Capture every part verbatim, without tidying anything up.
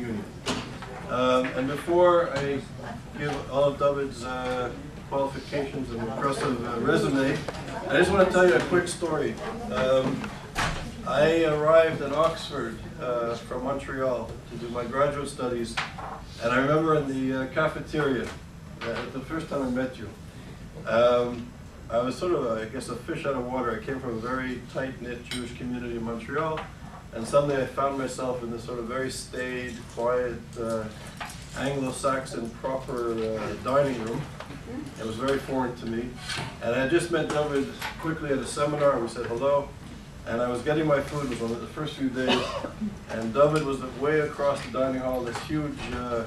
Union. Um, and before I give all of Dovid's uh, qualifications and impressive uh, resume, I just want to tell you a quick story. Um, I arrived at Oxford uh, from Montreal to do my graduate studies, and I remember in the uh, cafeteria, uh, the first time I met you, um, I was sort of, I guess, a fish out of water. I came from a very tight-knit Jewish community in Montreal, and suddenly I found myself in this sort of very staid, quiet, uh, Anglo-Saxon proper uh, dining room. It was very foreign to me. And I just met Dovid quickly at a seminar. We said hello. And I was getting my food. It was one of the first few days. And Dovid was way across the dining hall, this huge uh,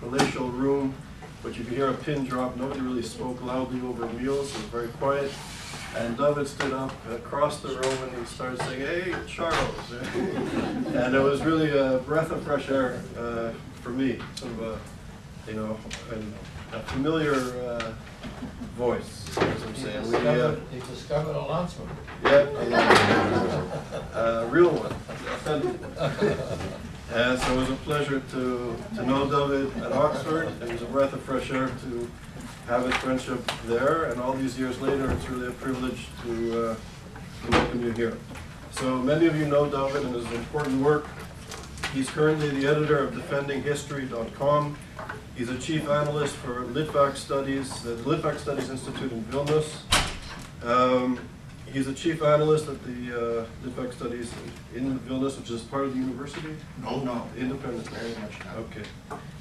palatial room, which you could hear a pin drop. Nobody really spoke loudly over meals. It was very quiet. And Dovid stood up across the room and he started saying, "Hey, Charles." And it was really a breath of fresh air uh, for me, sort of a, you know, a, a familiar uh, voice, as I'm saying. He discovered, we, uh, he discovered a Lanzmann. Yeah, a, a real one. Uh, so it was a pleasure to, to know Dovid at Oxford. It was a breath of fresh air to have his friendship there, and all these years later, it's really a privilege to, uh, to welcome you here. So many of you know Dovid and his important work. He's currently the editor of defending history dot com. He's a chief analyst for Litvak Studies, the Litvak Studies Institute in Vilnius. Um, he's a chief analyst at the uh, Litvak Studies in Vilnius, which is part of the university? No, no. Independent. Very much not. Okay.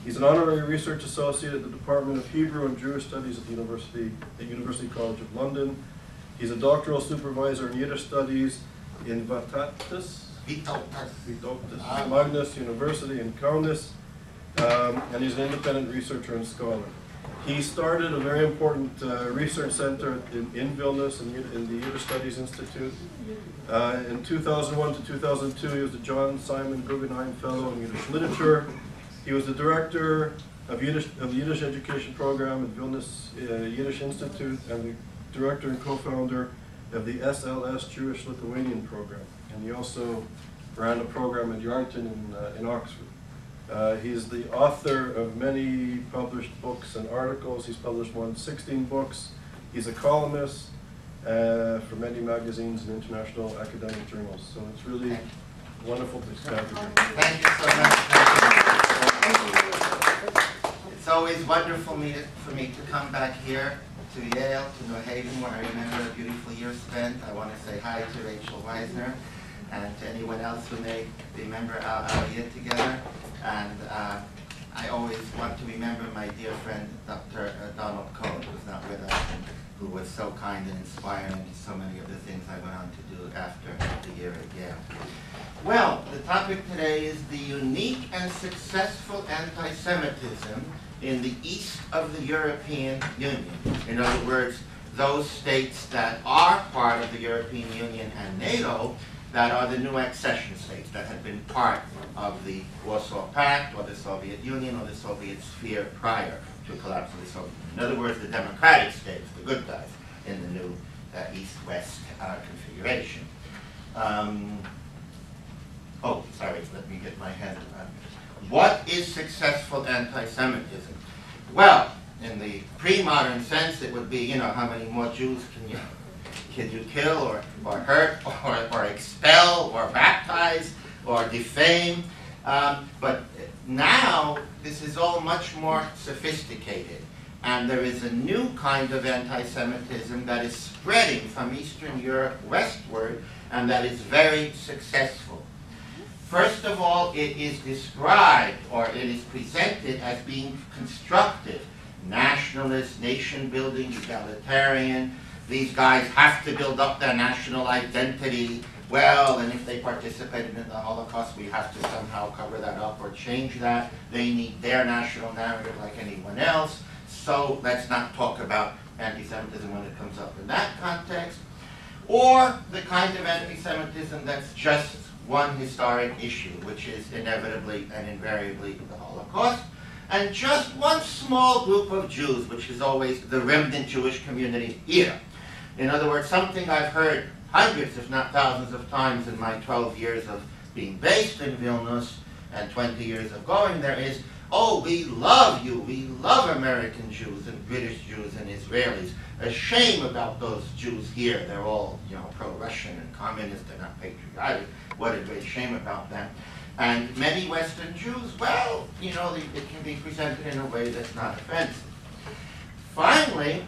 He's an honorary research associate at the Department of Hebrew and Jewish Studies at the University, at University College of London. He's a doctoral supervisor in Yiddish Studies in Vytautas. Vytautas Magnus University in Kaunas, um, and he's an independent researcher and scholar. He started a very important uh, research center in, in Vilnius, in, in the Yiddish Studies Institute. Uh, in two thousand one to two thousand two, he was the John Simon Guggenheim Fellow in Yiddish Literature. He was the director of, Yiddish, of the Yiddish Education Program at Vilnius uh, Yiddish Institute, and the director and co-founder of the S L S Jewish-Lithuanian Program. And he also ran a program at Yarnton in, uh, in Oxford. Uh, he's the author of many published books and articles. He's published more than sixteen books. He's a columnist uh, for many magazines and international academic journals. So it's really wonderful to have you here. Thank you so much. Thank you. It's always wonderful me to, for me to come back here to Yale, to New Haven, where I remember a beautiful year spent. I want to say hi to Rachel Weisner and to anyone else who may remember our, our year together. And uh, I always want to remember my dear friend, Doctor Donald Cohen, who's not with us, and who was so kind and inspiring in so many of the things I went on to do after the year at Yale. Well, the topic today is the unique and successful anti-Semitism in the east of the European Union. In other words, those states that are part of the European Union and NATO that are the new accession states that had been part of the Warsaw Pact or the Soviet Union or the Soviet sphere prior to collapse of the Soviet Union. In other words, the democratic states, the good guys, in the new uh, east-west uh, configuration. Um, oh, sorry, let me get my head around it. What is successful anti-Semitism? Well, in the pre-modern sense, it would be, you know, how many more Jews can you, can you kill or, or hurt or, or expel or baptize or defame? Um, but now, this is all much more sophisticated. And there is a new kind of anti-Semitism that is spreading from Eastern Europe westward, and that is very successful. First of all, it is described, or it is presented as being constructive, nationalist, nation-building, egalitarian. These guys have to build up their national identity. Well, and if they participated in the Holocaust, we have to somehow cover that up or change that. They need their national narrative like anyone else. So let's not talk about anti-Semitism when it comes up in that context. Or the kind of anti-Semitism that's just one historic issue, which is inevitably and invariably the Holocaust, and just one small group of Jews, which is always the remnant Jewish community here. In other words, something I've heard hundreds, if not thousands of times in my twelve years of being based in Vilnius, and twenty years of going there is, oh, we love you, we love American Jews and British Jews and Israelis. A shame about those Jews here. They're all, you know, pro-Russian and communist, they're not patriotic. What a great shame about them. And many Western Jews, well, you know, they, it can be presented in a way that's not offensive. Finally,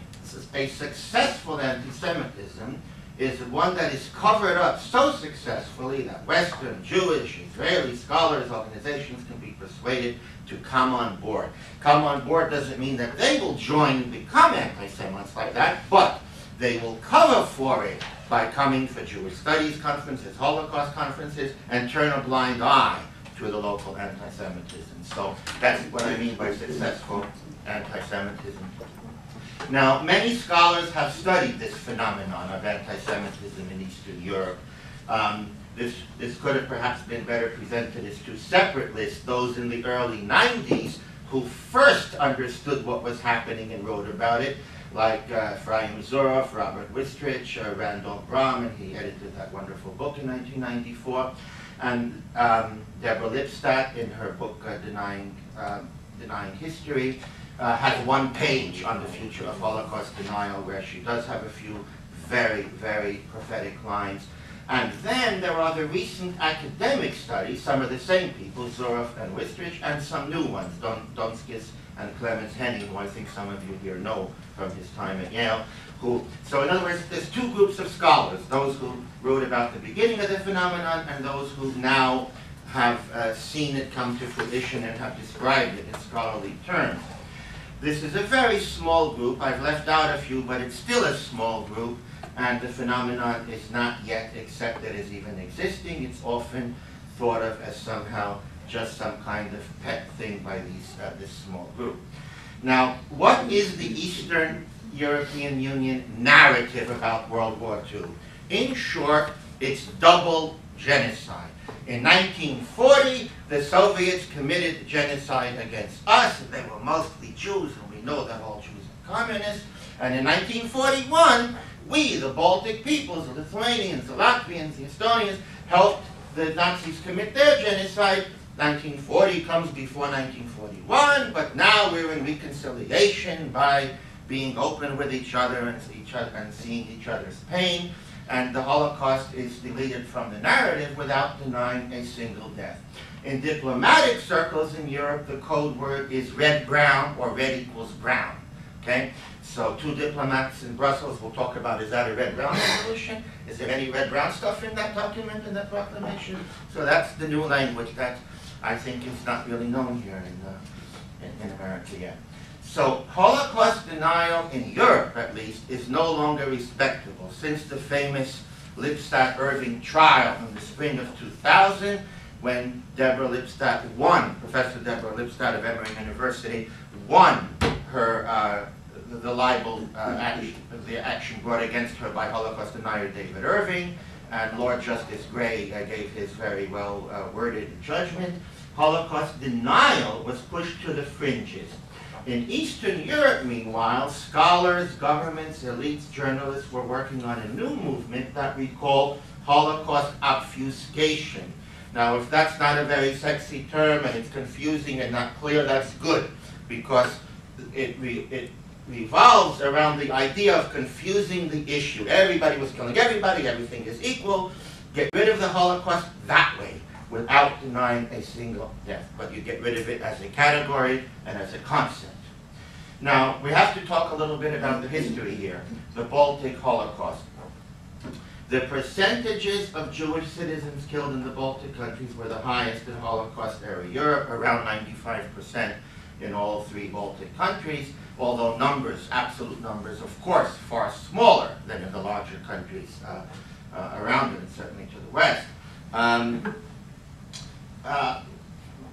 a successful anti-Semitism is one that is covered up so successfully that Western, Jewish, Israeli scholars, organizations can be persuaded to come on board. Come on board doesn't mean that they will join and become anti-Semites like that, but they will cover for it by coming for Jewish studies conferences, Holocaust conferences, and turn a blind eye to the local anti-Semitism. So that's what I mean by successful anti-Semitism. Now, many scholars have studied this phenomenon of anti-Semitism in Eastern Europe. Um, this, this could have perhaps been better presented as two separate lists, those in the early nineties who first understood what was happening and wrote about it, like uh, Efraim Zuroff, Robert Wistrich, uh, Randall Brahm, and he edited that wonderful book in nineteen ninety-four, and um, Deborah Lipstadt in her book uh, Denying, uh, Denying History, Uh, has one page on the future of Holocaust denial where she does have a few very, very prophetic lines. And then there are the recent academic studies, some of the same people, Zuroff and Wistrich, and some new ones, Don, Donskis and Clemens Henning, who I think some of you here know from his time at Yale. Who, so in other words, there's two groups of scholars, those who wrote about the beginning of the phenomenon and those who now have uh, seen it come to fruition and have described it in scholarly terms. This is a very small group. I've left out a few, but it's still a small group, and the phenomenon is not yet accepted as even existing. It's often thought of as somehow just some kind of pet thing by these, uh, this small group. Now, what is the Eastern European Union narrative about World War Two? In short, it's double genocide. In nineteen forty, the Soviets committed genocide against us. They were mostly Jews, and we know that all Jews are communists. And in nineteen forty-one, we, the Baltic peoples, the Lithuanians, the Latvians, the Estonians, helped the Nazis commit their genocide. nineteen forty comes before nineteen forty-one, but now we're in reconciliation by being open with each other and, each other and seeing each other's pain. And the Holocaust is deleted from the narrative without denying a single death. In diplomatic circles in Europe, the code word is red-brown, or red equals brown, okay? So two diplomats in Brussels will talk about, is that a red-brown revolution? Is there any red-brown stuff in that document, in that proclamation? So that's the new language that I think is not really known here in, uh, in, in America yet. So Holocaust denial, in Europe at least, is no longer respectable. Since the famous Lipstadt-Irving trial in the spring of two thousand, when Deborah Lipstadt won, Professor Deborah Lipstadt of Emory University won her, uh, the, the libel, uh, action, the action brought against her by Holocaust denier David Irving, and Lord Justice Gray uh, gave his very well uh, worded judgment. Holocaust denial was pushed to the fringes. In Eastern Europe, meanwhile, scholars, governments, elites, journalists were working on a new movement that we call Holocaust obfuscation. Now, if that's not a very sexy term and it's confusing and not clear, that's good, because it, re it revolves around the idea of confusing the issue. Everybody was killing everybody, everything is equal. Get rid of the Holocaust that way, without denying a single death, but you get rid of it as a category and as a concept. Now, we have to talk a little bit about the history here, the Baltic Holocaust. The percentages of Jewish citizens killed in the Baltic countries were the highest in Holocaust-era Europe, around ninety-five percent in all three Baltic countries, although numbers, absolute numbers, of course, far smaller than in the larger countries uh, uh, around it, and certainly to the West. Um, Uh,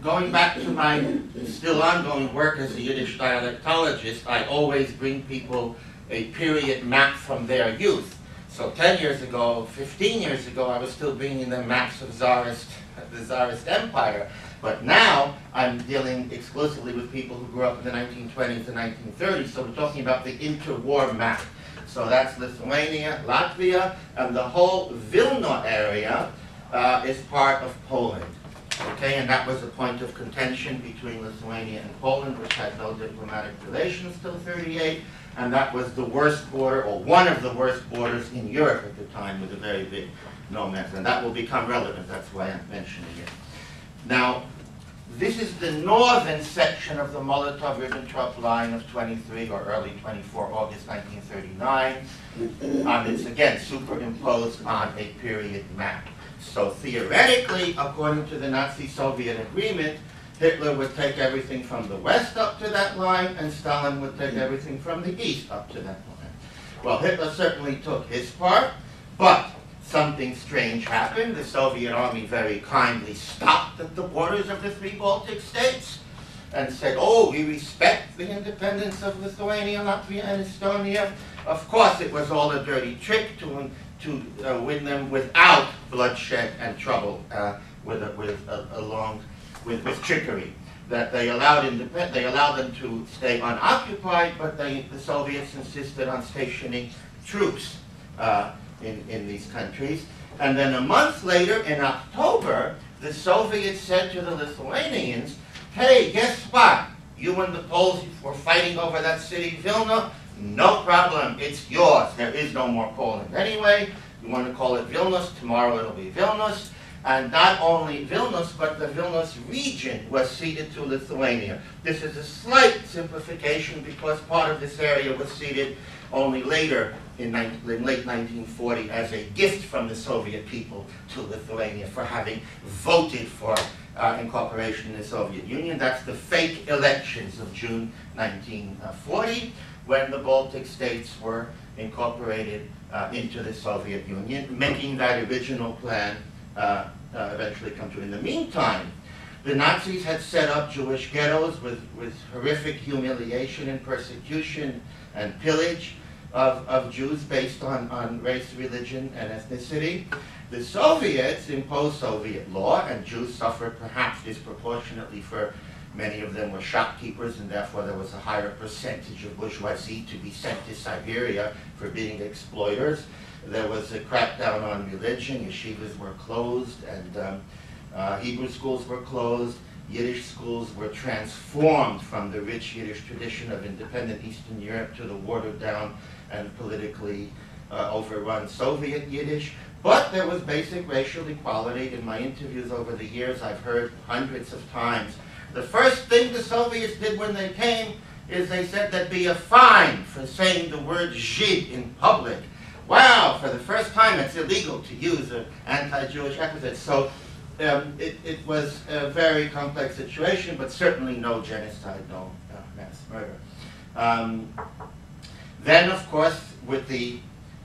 going back to my still ongoing work as a Yiddish dialectologist, I always bring people a period map from their youth. So ten years ago, fifteen years ago, I was still bringing them maps of Tsarist, the Tsarist Empire. But now I'm dealing exclusively with people who grew up in the nineteen twenties and nineteen thirties, so we're talking about the interwar map. So that's Lithuania, Latvia, and the whole Vilna area uh, is part of Poland. Okay, and that was a point of contention between Lithuania and Poland, which had no diplomatic relations till thirty-eight, and that was the worst border, or one of the worst borders in Europe at the time, with a very big no man's land, and that will become relevant. That's why I'm mentioning it. Now, this is the northern section of the Molotov-Ribbentrop line of twenty-three or early twenty-four August nineteen thirty-nine, and it's again superimposed on a period map. So theoretically, according to the Nazi-Soviet agreement, Hitler would take everything from the west up to that line, and Stalin would take everything from the east up to that line. Well, Hitler certainly took his part, but something strange happened. The Soviet army very kindly stopped at the borders of the three Baltic states and said, oh, we respect the independence of Lithuania, Latvia, and Estonia. Of course, it was all a dirty trick to to uh, win them without bloodshed and trouble, uh, with a, with a, a long, with, with trickery. That they allowed independent, they allowed them to stay unoccupied, but they, the Soviets insisted on stationing troops uh, in in these countries. And then a month later, in October, the Soviets said to the Lithuanians, "Hey, guess what? You and the Poles were fighting over that city, Vilna. No problem, it's yours. There is no more Poland anyway. You want to call it Vilnius, tomorrow it'll be Vilnius." And not only Vilnius, but the Vilnius region was ceded to Lithuania. This is a slight simplification because part of this area was ceded only later in, in late nineteen forty as a gift from the Soviet people to Lithuania for having voted for uh, incorporation in the Soviet Union. That's the fake elections of June nineteen forty. When the Baltic states were incorporated uh, into the Soviet Union, making that original plan uh, uh, eventually come true. In the meantime, the Nazis had set up Jewish ghettos with, with horrific humiliation and persecution and pillage of, of Jews based on, on race, religion, and ethnicity. The Soviets imposed Soviet law, and Jews suffered perhaps disproportionately for many of them were shopkeepers, and therefore there was a higher percentage of bourgeoisie to be sent to Siberia for being exploiters. There was a crackdown on religion. Yeshivas were closed, and um, uh, Hebrew schools were closed. Yiddish schools were transformed from the rich Yiddish tradition of independent Eastern Europe to the watered-down and politically uh, overrun Soviet Yiddish. But there was basic racial equality. In my interviews over the years, I've heard hundreds of times, the first thing the Soviets did when they came is they said there'd be a fine for saying the word Žid in public. Wow, for the first time it's illegal to use an anti-Jewish epithet. So um, it, it was a very complex situation, but certainly no genocide, no uh, mass murder. Um, then, of course, with the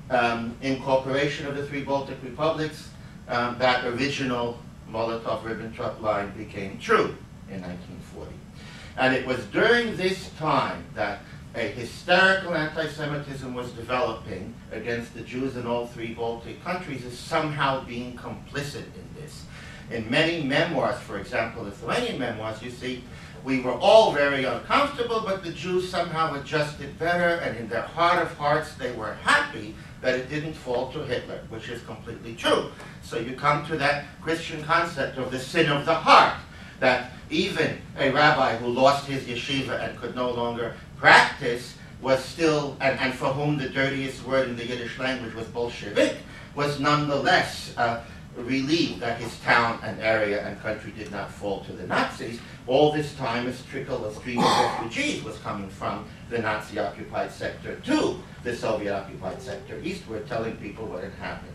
um, incorporation of the three Baltic republics, um, that original Molotov-Ribbentrop line became true in nineteen forty. And it was during this time that a hysterical anti-Semitism was developing against the Jews in all three Baltic countries as somehow being complicit in this. In many memoirs, for example, Lithuanian memoirs, you see, we were all very uncomfortable, but the Jews somehow adjusted better, and in their heart of hearts, they were happy that it didn't fall to Hitler, which is completely true. So you come to that Christian concept of the sin of the heart, that even a rabbi who lost his yeshiva and could no longer practice was still, and, and for whom the dirtiest word in the Yiddish language was Bolshevik, was nonetheless uh, relieved that his town and area and country did not fall to the Nazis. All this time, a trickle of stream of refugees was coming from the Nazi-occupied sector to the Soviet-occupied sector eastward, telling people what had happened.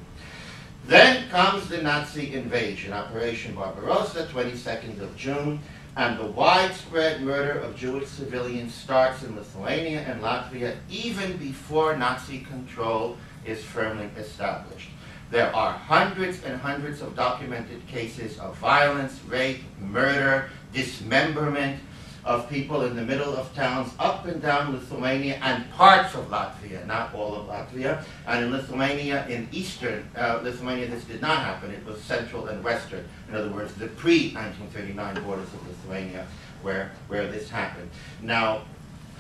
Then comes the Nazi invasion, Operation Barbarossa, twenty-second of June, and the widespread murder of Jewish civilians starts in Lithuania and Latvia even before Nazi control is firmly established. There are hundreds and hundreds of documented cases of violence, rape, murder, dismemberment of people in the middle of towns up and down Lithuania and parts of Latvia, not all of Latvia. And in Lithuania, in eastern uh, Lithuania, this did not happen. It was central and western. In other words, the pre nineteen thirty-nine borders of Lithuania where, where this happened. Now,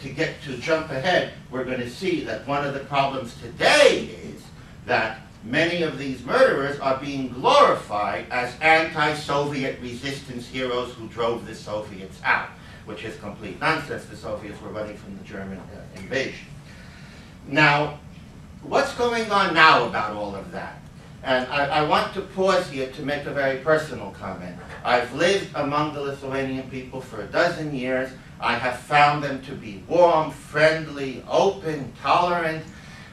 to get to jump ahead, we're going to see that one of the problems today is that many of these murderers are being glorified as anti-Soviet resistance heroes who drove the Soviets out, which is complete nonsense. The Soviets were running from the German uh, invasion. Now, what's going on now about all of that? And I, I want to pause here to make a very personal comment. I've lived among the Lithuanian people for a dozen years. I have found them to be warm, friendly, open, tolerant.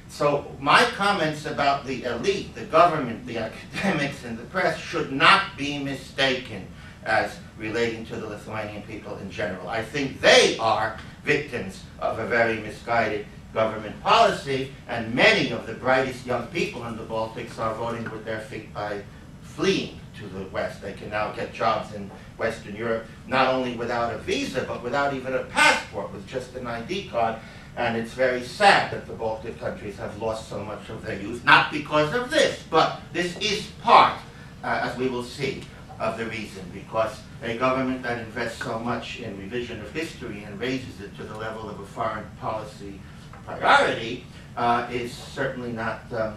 So my comments about the elite, the government, the academics, and the press should not be mistaken as relating to the Lithuanian people in general. I think they are victims of a very misguided government policy, and many of the brightest young people in the Baltics are voting with their feet by fleeing to the West. They can now get jobs in Western Europe, not only without a visa, but without even a passport, with just an I D card. And it's very sad that the Baltic countries have lost so much of their youth, not because of this, but this is part, uh, as we will see, of the reason, because a government that invests so much in revision of history and raises it to the level of a foreign policy priority uh, is certainly not um,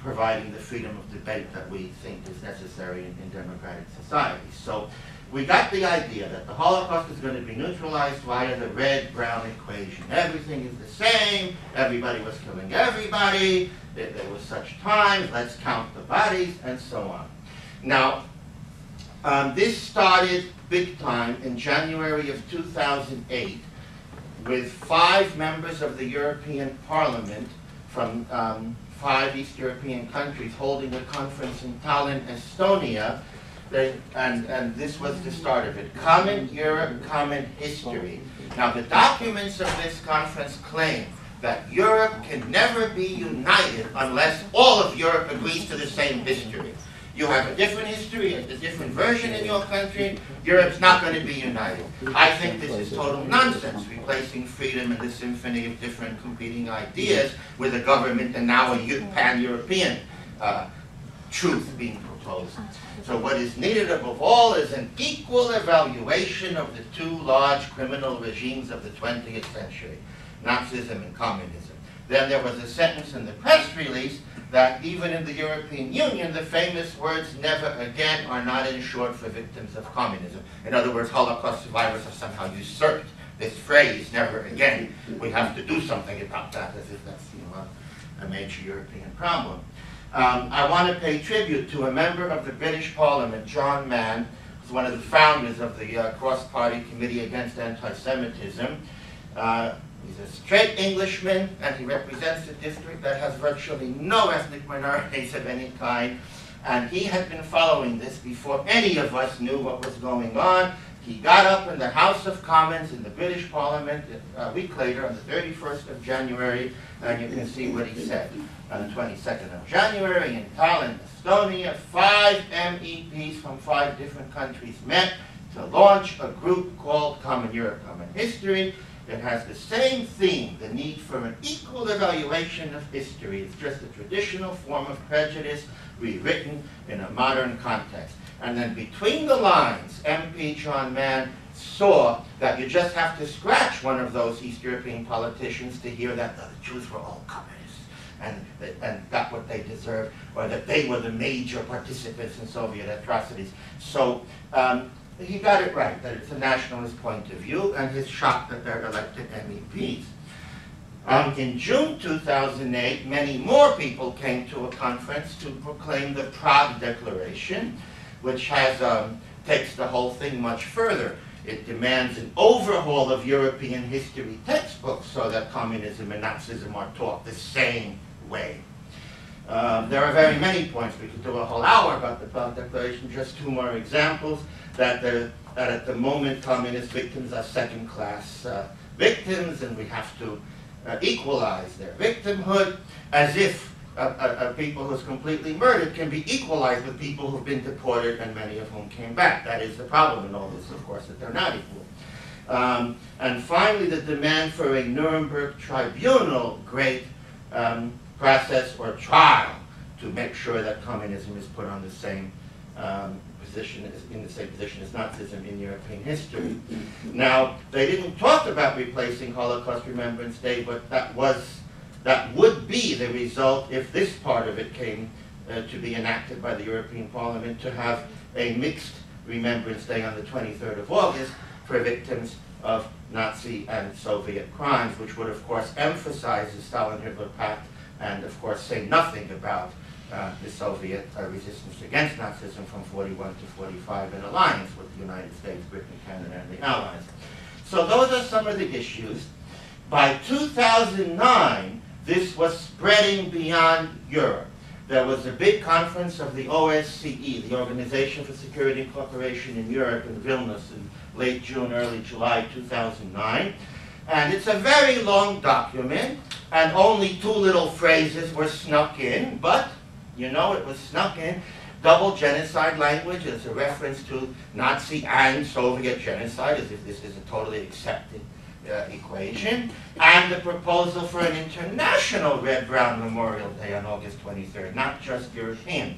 providing the freedom of debate that we think is necessary in, in democratic societies. So we got the idea that the Holocaust is going to be neutralized via the red-brown equation. Everything is the same, everybody was killing everybody, there, there was such time, let's count the bodies, and so on. Now, um, this started big time in January of two thousand eight with five members of the European Parliament from um, five East European countries holding a conference in Tallinn, Estonia, they, and, and this was the start of it. Common Europe, Common History. Now the documents of this conference claim that Europe can never be united unless all of Europe agrees to the same history. You have a different history, a different version in your country, Europe's not going to be united. I think this is total nonsense, replacing freedom and the symphony of different competing ideas with a government and now a pan-European uh, truth being proposed. So what is needed above all is an equal evaluation of the two large criminal regimes of the twentieth century, Nazism and communism. Then there was a sentence in the press release that even in the European Union, the famous words "never again" are not insured for victims of communism. In other words, Holocaust survivors have somehow usurped this phrase, "never again." We have to do something about that, as if that's, you know, a major European problem. Um, I want to pay tribute to a member of the British Parliament, John Mann, who's one of the founders of the uh, Cross-Party Committee Against Anti-Semitism. Uh, He's a straight Englishman, and he represents a district that has virtually no ethnic minorities of any kind. And he had been following this before any of us knew what was going on. He got up in the House of Commons in the British Parliament a week later on the thirty-first of January, and you can see what he said. On the twenty-second of January in Tallinn, Estonia, five M E Ps from five different countries met to launch a group called Common Europe, Common History. It has the same theme, the need for an equal evaluation of history. It's just a traditional form of prejudice rewritten in a modern context. And then between the lines, M P John Mann saw that you just have to scratch one of those East European politicians to hear that the Jews were all communists and, and got what they deserved, or that they were the major participants in Soviet atrocities. So, um, he got it right, that it's a nationalist point of view, and he's shocked that they're elected M E Ps. Um, in June two thousand eight, many more people came to a conference to proclaim the Prague Declaration, which has, um, takes the whole thing much further. It demands an overhaul of European history textbooks so that communism and Nazism are taught the same way. Um, there are very many points. We could do a whole hour about the Prague Declaration, just two more examples. That, the, that at the moment communist victims are second-class uh, victims, and we have to uh, equalize their victimhood, as if uh, uh, people who's completely murdered can be equalized with people who've been deported and many of whom came back. That is the problem in all this, of course, that they're not equal. Um, and finally, the demand for a Nuremberg tribunal great um, process or trial to make sure that communism is put on the same um, position is in the same position as Nazism in European history. Now, they didn't talk about replacing Holocaust Remembrance Day, but that was that would be the result if this part of it came uh, to be enacted by the European Parliament, to have a mixed Remembrance Day on the twenty-third of August for victims of Nazi and Soviet crimes, which would of course emphasize the Stalin-Hitler Pact and of course say nothing about Uh, the Soviet uh, resistance against Nazism from forty-one to forty-five in alliance with the United States, Britain, Canada, and the Allies. So those are some of the issues. By two thousand nine, this was spreading beyond Europe. There was a big conference of the O S C E, the Organization for Security and Cooperation in Europe, in Vilnius in late June, early July two thousand nine. And it's a very long document, and only two little phrases were snuck in, but you know, it was snuck in. Double genocide language as a reference to Nazi and Soviet genocide, as if this is a totally accepted uh, equation. And the proposal for an international Red Brown Memorial Day on August twenty-third, not just European.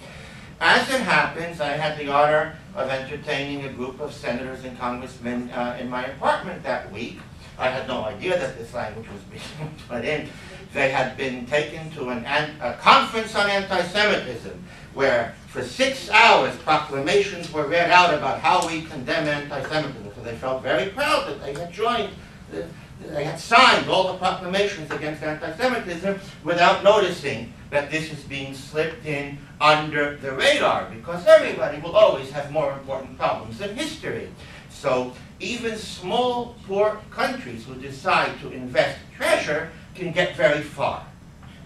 As it happens, I had the honor of entertaining a group of senators and congressmen uh, in my apartment that week. I had no idea that this language was being put in. They had been taken to an an, a conference on anti-Semitism, where for six hours proclamations were read out about how we condemn anti-Semitism. So they felt very proud that they had joined, the, they had signed all the proclamations against anti-Semitism without noticing that this is being slipped in under the radar, because everybody will always have more important problems than history. So even small, poor countries who decide to invest treasure can get very far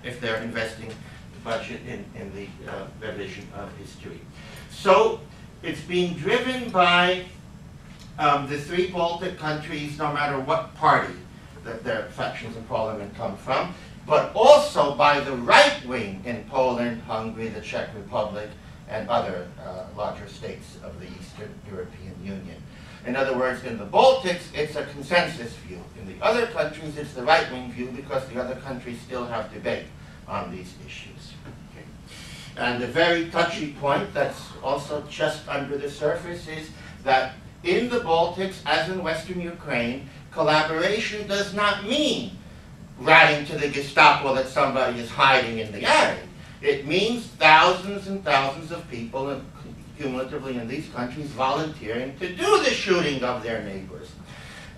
if they're investing the budget in, in the uh, revision of history. So it's being driven by um, the three Baltic countries, no matter what party that their factions in parliament come from, but also by the right wing in Poland, Hungary, the Czech Republic, and other uh, larger states of the Eastern European Union. In other words, in the Baltics, it's a consensus view. In the other countries, it's the right-wing view, because the other countries still have debate on these issues. Okay. And a very touchy point that's also just under the surface is that in the Baltics, as in Western Ukraine, collaboration does not mean writing to the Gestapo that somebody is hiding in the attic. It means thousands and thousands of people, and cumulatively in these countries, volunteering to do the shooting of their neighbors.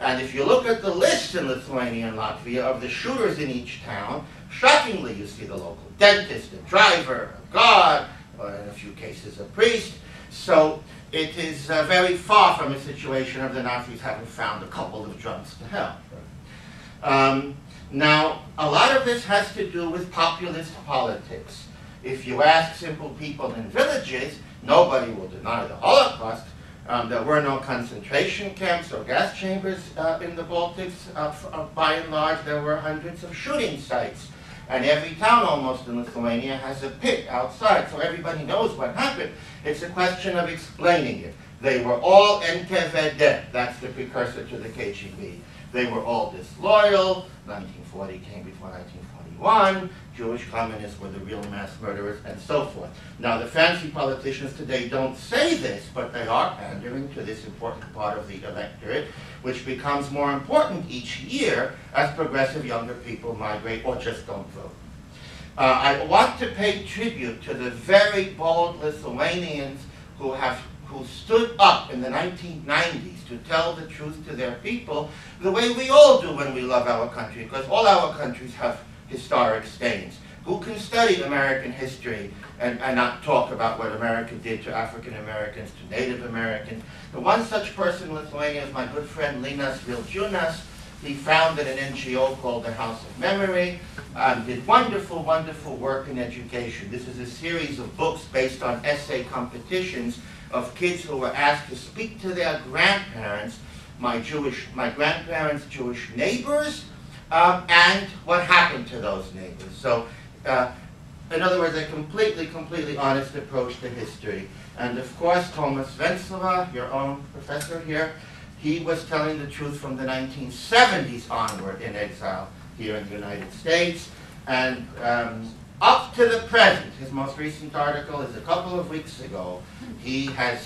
And if you look at the list in Lithuania and Latvia of the shooters in each town, shockingly you see the local dentist, a driver, a guard, or in a few cases a priest. So it is uh, very far from a situation of the Nazis having found a couple of drunks to help. Um, now, a lot of this has to do with populist politics. If you ask simple people in villages, nobody will deny the Holocaust. Um, there were no concentration camps or gas chambers uh, in the Baltics. Uh, uh, by and large, there were hundreds of shooting sites. And every town almost in Lithuania has a pit outside, so everybody knows what happened. It's a question of explaining it. They were all N K V D, that's the precursor to the K G B. They were all disloyal. nineteen forty came before nineteen forty-one. Jewish communists were the real mass murderers, and so forth. Now, the fancy politicians today don't say this, but they are pandering to this important part of the electorate, which becomes more important each year as progressive younger people migrate or just don't vote. Uh, I want to pay tribute to the very bold Lithuanians who have who stood up in the nineteen nineties to tell the truth to their people, the way we all do when we love our country, because all our countries have historic stains. Who can study American history and, and not talk about what America did to African Americans, to Native Americans? The one such person in Lithuania is my good friend Linas Vildžiūnas. He founded an N G O called the House of Memory, um, did wonderful, wonderful work in education. This is a series of books based on essay competitions of kids who were asked to speak to their grandparents, my Jewish, my grandparents' Jewish neighbors, Um, and what happened to those neighbors. So, uh, in other words, a completely, completely honest approach to history. And of course, Thomas Venclova, your own professor here, he was telling the truth from the nineteen seventies onward in exile here in the United States. And um, up to the present, his most recent article is a couple of weeks ago, he has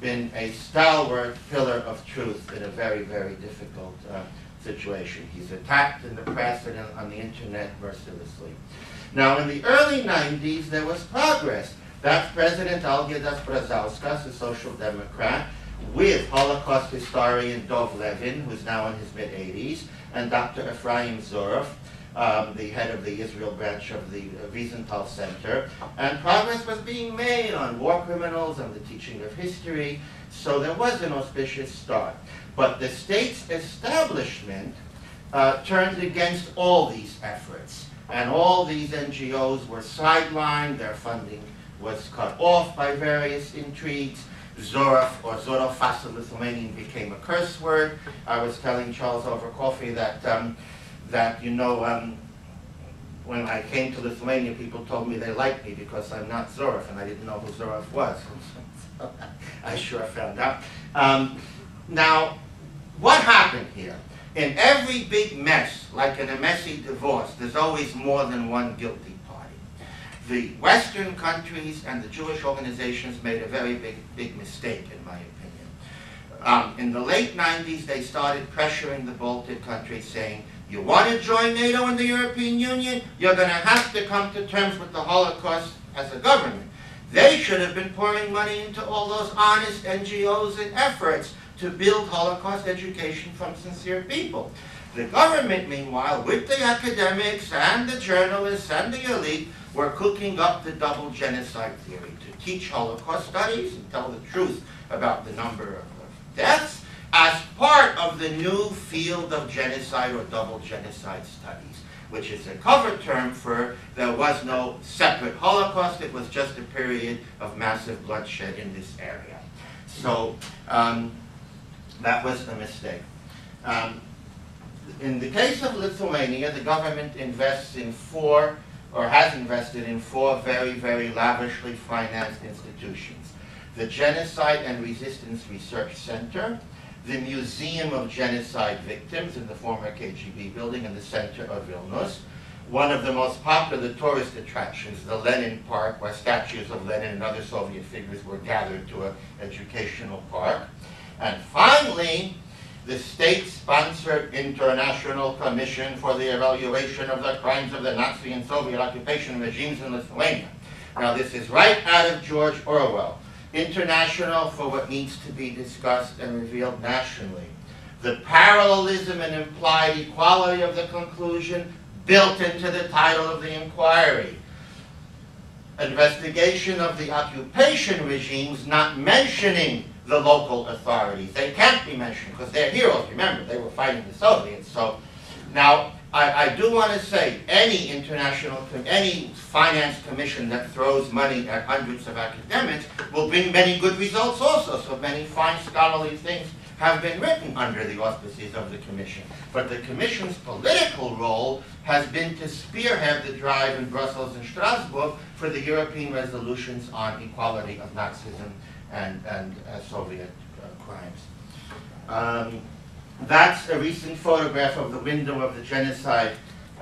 been a stalwart pillar of truth in a very, very difficult uh, situation. He's attacked in the press and on the internet mercilessly. Now, in the early nineties, there was progress. That's President Algirdas Brazauskas, a social democrat, with Holocaust historian Dov Levin, who's now in his mid-eighties, and Doctor Efraim Zuroff, um, the head of the Israel branch of the Wiesenthal Center. And progress was being made on war criminals and the teaching of history, so there was an auspicious start. But the state's establishment uh, turned against all these efforts, and all these N G Os were sidelined, their funding was cut off by various intrigues. Zuroff, or Zuroff Fasa Lithuanian, became a curse word. I was telling Charles over coffee that, um, that you know, um, when I came to Lithuania, people told me they liked me because I'm not Zuroff, and I didn't know who Zuroff was. I sure found out. Um, now, what happened here? In every big mess, like in a messy divorce, there's always more than one guilty. The Western countries and the Jewish organizations made a very big, big mistake, in my opinion. Um, in the late nineties, they started pressuring the Baltic countries, saying, you want to join NATO and the European Union? You're going to have to come to terms with the Holocaust as a government. They should have been pouring money into all those honest N G Os and efforts to build Holocaust education from sincere people. The government, meanwhile, with the academics and the journalists and the elite, were cooking up the double genocide theory to teach Holocaust studies and tell the truth about the number of deaths as part of the new field of genocide or double genocide studies, which is a cover term for there was no separate Holocaust. It was just a period of massive bloodshed in this area. So um, that was a mistake. Um, in the case of Lithuania, the government invests in four or has invested in four very, very lavishly financed institutions. The Genocide and Resistance Research Center, the Museum of Genocide Victims in the former K G B building in the center of Vilnius, one of the most popular tourist attractions, the Lenin Park, where statues of Lenin and other Soviet figures were gathered to an educational park. And finally, the state-sponsored International Commission for the Evaluation of the Crimes of the Nazi and Soviet Occupation Regimes in Lithuania. Now, this is right out of George Orwell. International for what needs to be discussed and revealed nationally. The parallelism and implied equality of the conclusion built into the title of the inquiry. Investigation of the occupation regimes, not mentioning the local authorities. They can't be mentioned because they're heroes. Remember, they were fighting the Soviets. So now I, I do want to say any international, any finance commission that throws money at hundreds of academics will bring many good results also. So many fine scholarly things have been written under the auspices of the commission. But the commission's political role has been to spearhead the drive in Brussels and Strasbourg for the European resolutions on equality of Nazism and, and uh, Soviet uh, crimes. Um, that's a recent photograph of the window of the Genocide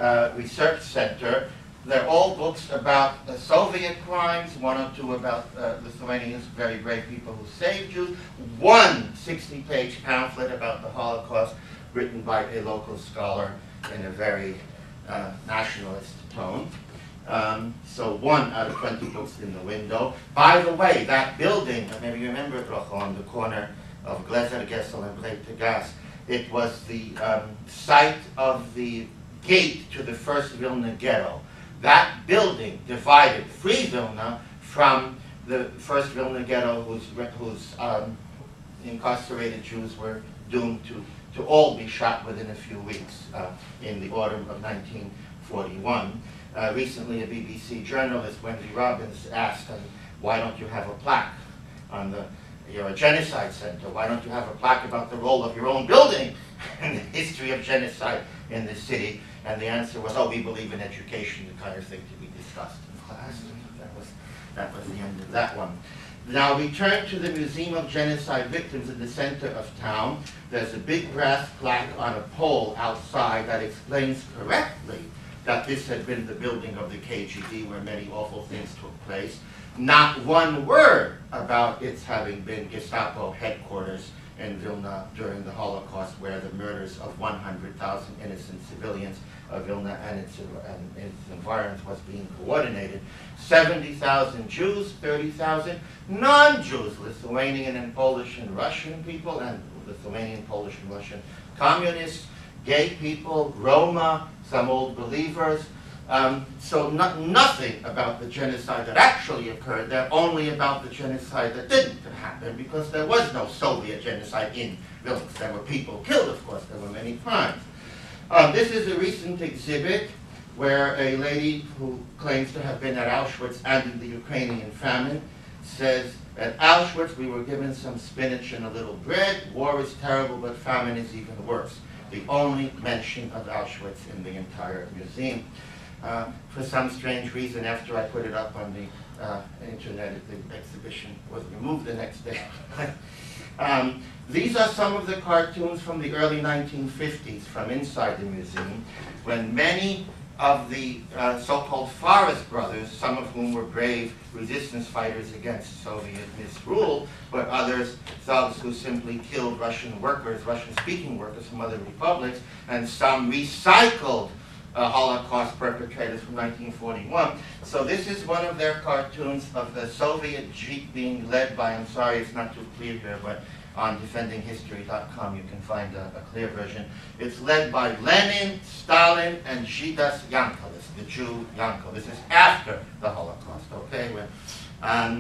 uh, Research Center. They're all books about the Soviet crimes, one or two about uh, Lithuanians, very brave people who saved Jews, one sixty-page pamphlet about the Holocaust written by a local scholar in a very uh, nationalist tone. Um, so one out of twenty books in the window. By the way, that building, maybe you remember it, Rojo, on the corner of Glezer Gesel and Breite Gas, it was the um, site of the gate to the first Vilna ghetto. That building divided free Vilna from the first Vilna ghetto whose, whose um, incarcerated Jews were doomed to, to all be shot within a few weeks uh, in the autumn of nineteen forty-one. Uh, recently, a B B C journalist, Wendy Robbins, asked him, why don't you have a plaque on the, you're a genocide center, why don't you have a plaque about the role of your own building in the history of genocide in the city? And the answer was, oh, we believe in education, the kind of thing to be discussed in class. And that was, that was the end of that one. Now we turn to the Museum of Genocide Victims in the center of town. There's a big brass plaque on a pole outside that explains correctly that this had been the building of the K G B where many awful things took place. Not one word about its having been Gestapo headquarters in Vilna during the Holocaust where the murders of one hundred thousand innocent civilians of Vilna and its, and its environs was being coordinated. seventy thousand Jews, thirty thousand non-Jews, Lithuanian and Polish and Russian people, and Lithuanian, Polish and Russian communists, gay people, Roma, some old believers. Um, so not, nothing about the genocide that actually occurred there, only about the genocide that didn't happen, because there was no Soviet genocide in Vilnius. There were people killed, of course, there were many crimes. Um, this is a recent exhibit where a lady who claims to have been at Auschwitz and in the Ukrainian famine says, at Auschwitz we were given some spinach and a little bread. War is terrible, but famine is even worse. The only mention of Auschwitz in the entire museum. Uh, for some strange reason, after I put it up on the uh, internet, the exhibition was removed the next day. um, these are some of the cartoons from the early nineteen fifties from inside the museum, when many of the uh, so-called Forest Brothers, some of whom were brave resistance fighters against Soviet misrule, but others, thugs who simply killed Russian workers, Russian-speaking workers from other republics, and some recycled Uh, Holocaust perpetrators from nineteen forty-one. So this is one of their cartoons of the Soviet jeep being led by, I'm sorry it's not too clear here, but on defending history dot com you can find a, a clear version. It's led by Lenin, Stalin, and Žydas Jankelis, the Jew Jankel. This is after the Holocaust, okay? Um,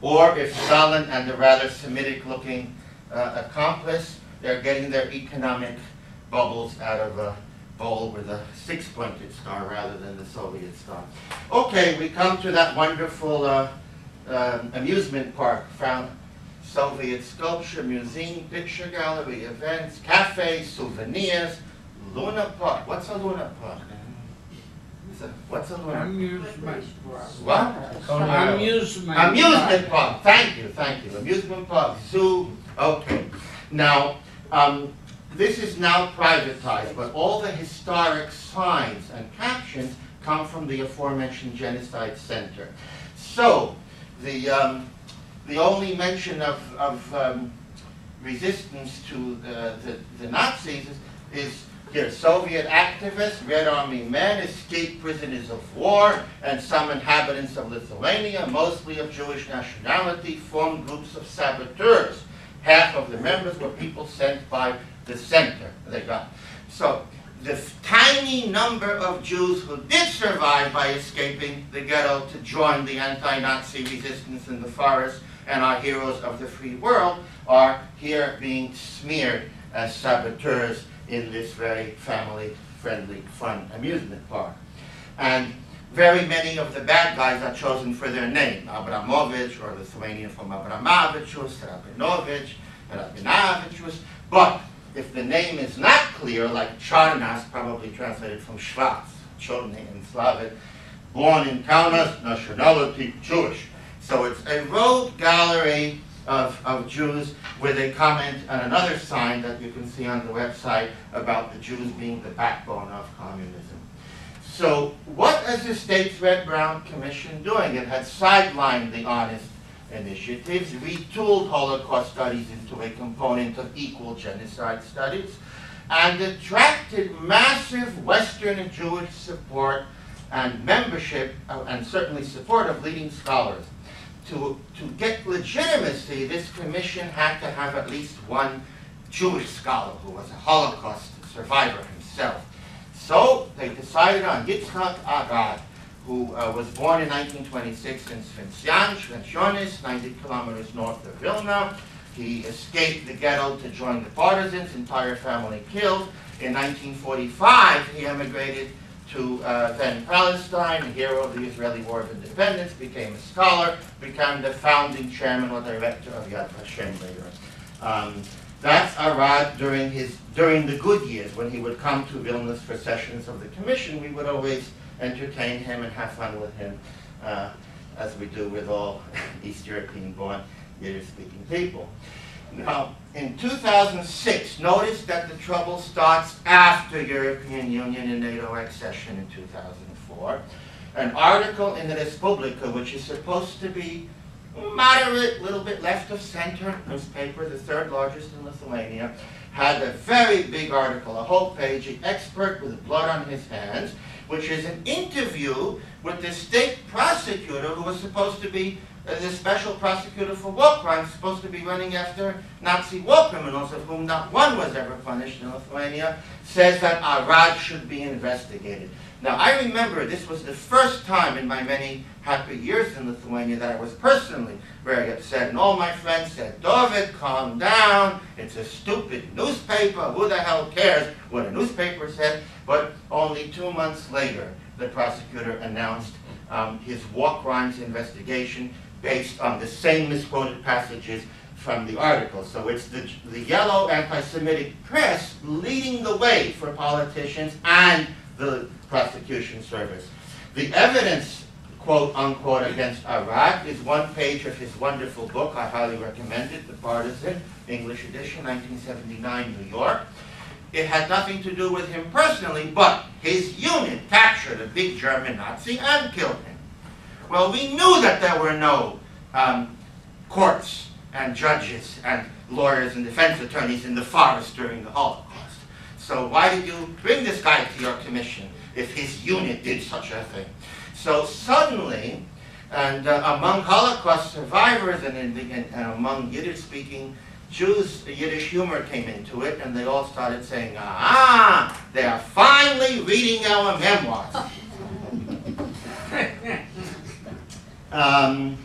or if Stalin and the rather Semitic-looking uh, accomplice, they're getting their economic bubbles out of a bowl with a six-pointed star rather than the Soviet star. Okay, we come to that wonderful uh, um, amusement park, found Soviet sculpture, museum, picture gallery, events, cafes, souvenirs, Luna Park. What's a Luna Park? A, what's a Luna Amusement Park. What? Uh, amusement Amusement park. park. Thank you, thank you. Amusement park, zoo. Okay. Now, um, this is now privatized, but all the historic signs and captions come from the aforementioned Genocide Center. So, the, um, the only mention of, of um, resistance to the, the, the Nazis is, is here, Soviet activists, Red Army men, escaped prisoners of war, and some inhabitants of Lithuania, mostly of Jewish nationality, formed groups of saboteurs. Half of the members were people sent by the center they got. So the tiny number of Jews who did survive by escaping the ghetto to join the anti-Nazi resistance in the forest and our heroes of the free world are here being smeared as saboteurs in this very family-friendly, fun amusement park. And very many of the bad guys are chosen for their name, Abramovich, or Lithuanian from Abramavichus, Rabinovich, Rabinavichus, but if the name is not clear, like Charnas, probably translated from Schwarz, Chorny in Slavic, born in Kaunas, nationality Jewish. So it's a rogue gallery of, of Jews with a comment and another sign that you can see on the website about the Jews being the backbone of communism. So what is the State's Red Brown Commission doing? It had sidelined the honest initiatives, retooled Holocaust studies into a component of equal genocide studies, and attracted massive Western and Jewish support and membership, uh, and certainly support of leading scholars. To, to get legitimacy, this commission had to have at least one Jewish scholar who was a Holocaust survivor himself. So they decided on Yitzhak Arad, who uh, was born in nineteen twenty-six in Svencionis, ninety kilometers north of Vilna. He escaped the ghetto to join the partisans, entire family killed. In nineteen forty-five, he emigrated to uh, then Palestine, a hero of the Israeli War of Independence, became a scholar, became the founding chairman or director of Yad Vashem later. Um, That's Arad during, his, during the good years, when he would come to Vilnius for sessions of the commission. We would always entertain him and have fun with him, uh, as we do with all East European-born, Yiddish-speaking people. Now, in two thousand six, notice that the trouble starts after European Union and NATO accession in two thousand four. An article in the Respublika, which is supposed to be moderate, little bit left of center newspaper, the third largest in Lithuania, had a very big article, a whole page, an expert with blood on his hands, which is an interview with the state prosecutor who was supposed to be uh, the special prosecutor for war crimes, supposed to be running after Nazi war criminals, of whom not one was ever punished in Lithuania, says that Arad should be investigated. Now, I remember this was the first time in my many happy years in Lithuania that I was personally very upset, and all my friends said, Dovid, calm down, it's a stupid newspaper, who the hell cares what a newspaper said? But only two months later, the prosecutor announced um, his war crimes investigation based on the same misquoted passages from the article. So it's the, the yellow anti-Semitic press leading the way for politicians and the prosecution service. The evidence, quote unquote, against Arad is one page of his wonderful book. I highly recommend it, The Partisan, English edition, nineteen seventy-nine, New York. It had nothing to do with him personally, but his unit captured a big German Nazi and killed him. Well, we knew that there were no um, courts and judges and lawyers and defense attorneys in the forest during the Holocaust. So why did you bring this guy to your commission if his unit did such a thing? So suddenly, and uh, among Holocaust survivors and, in the, and, and among Yiddish-speaking Jews, Yiddish humor came into it, and they all started saying, ah, they are finally reading our memoirs. um,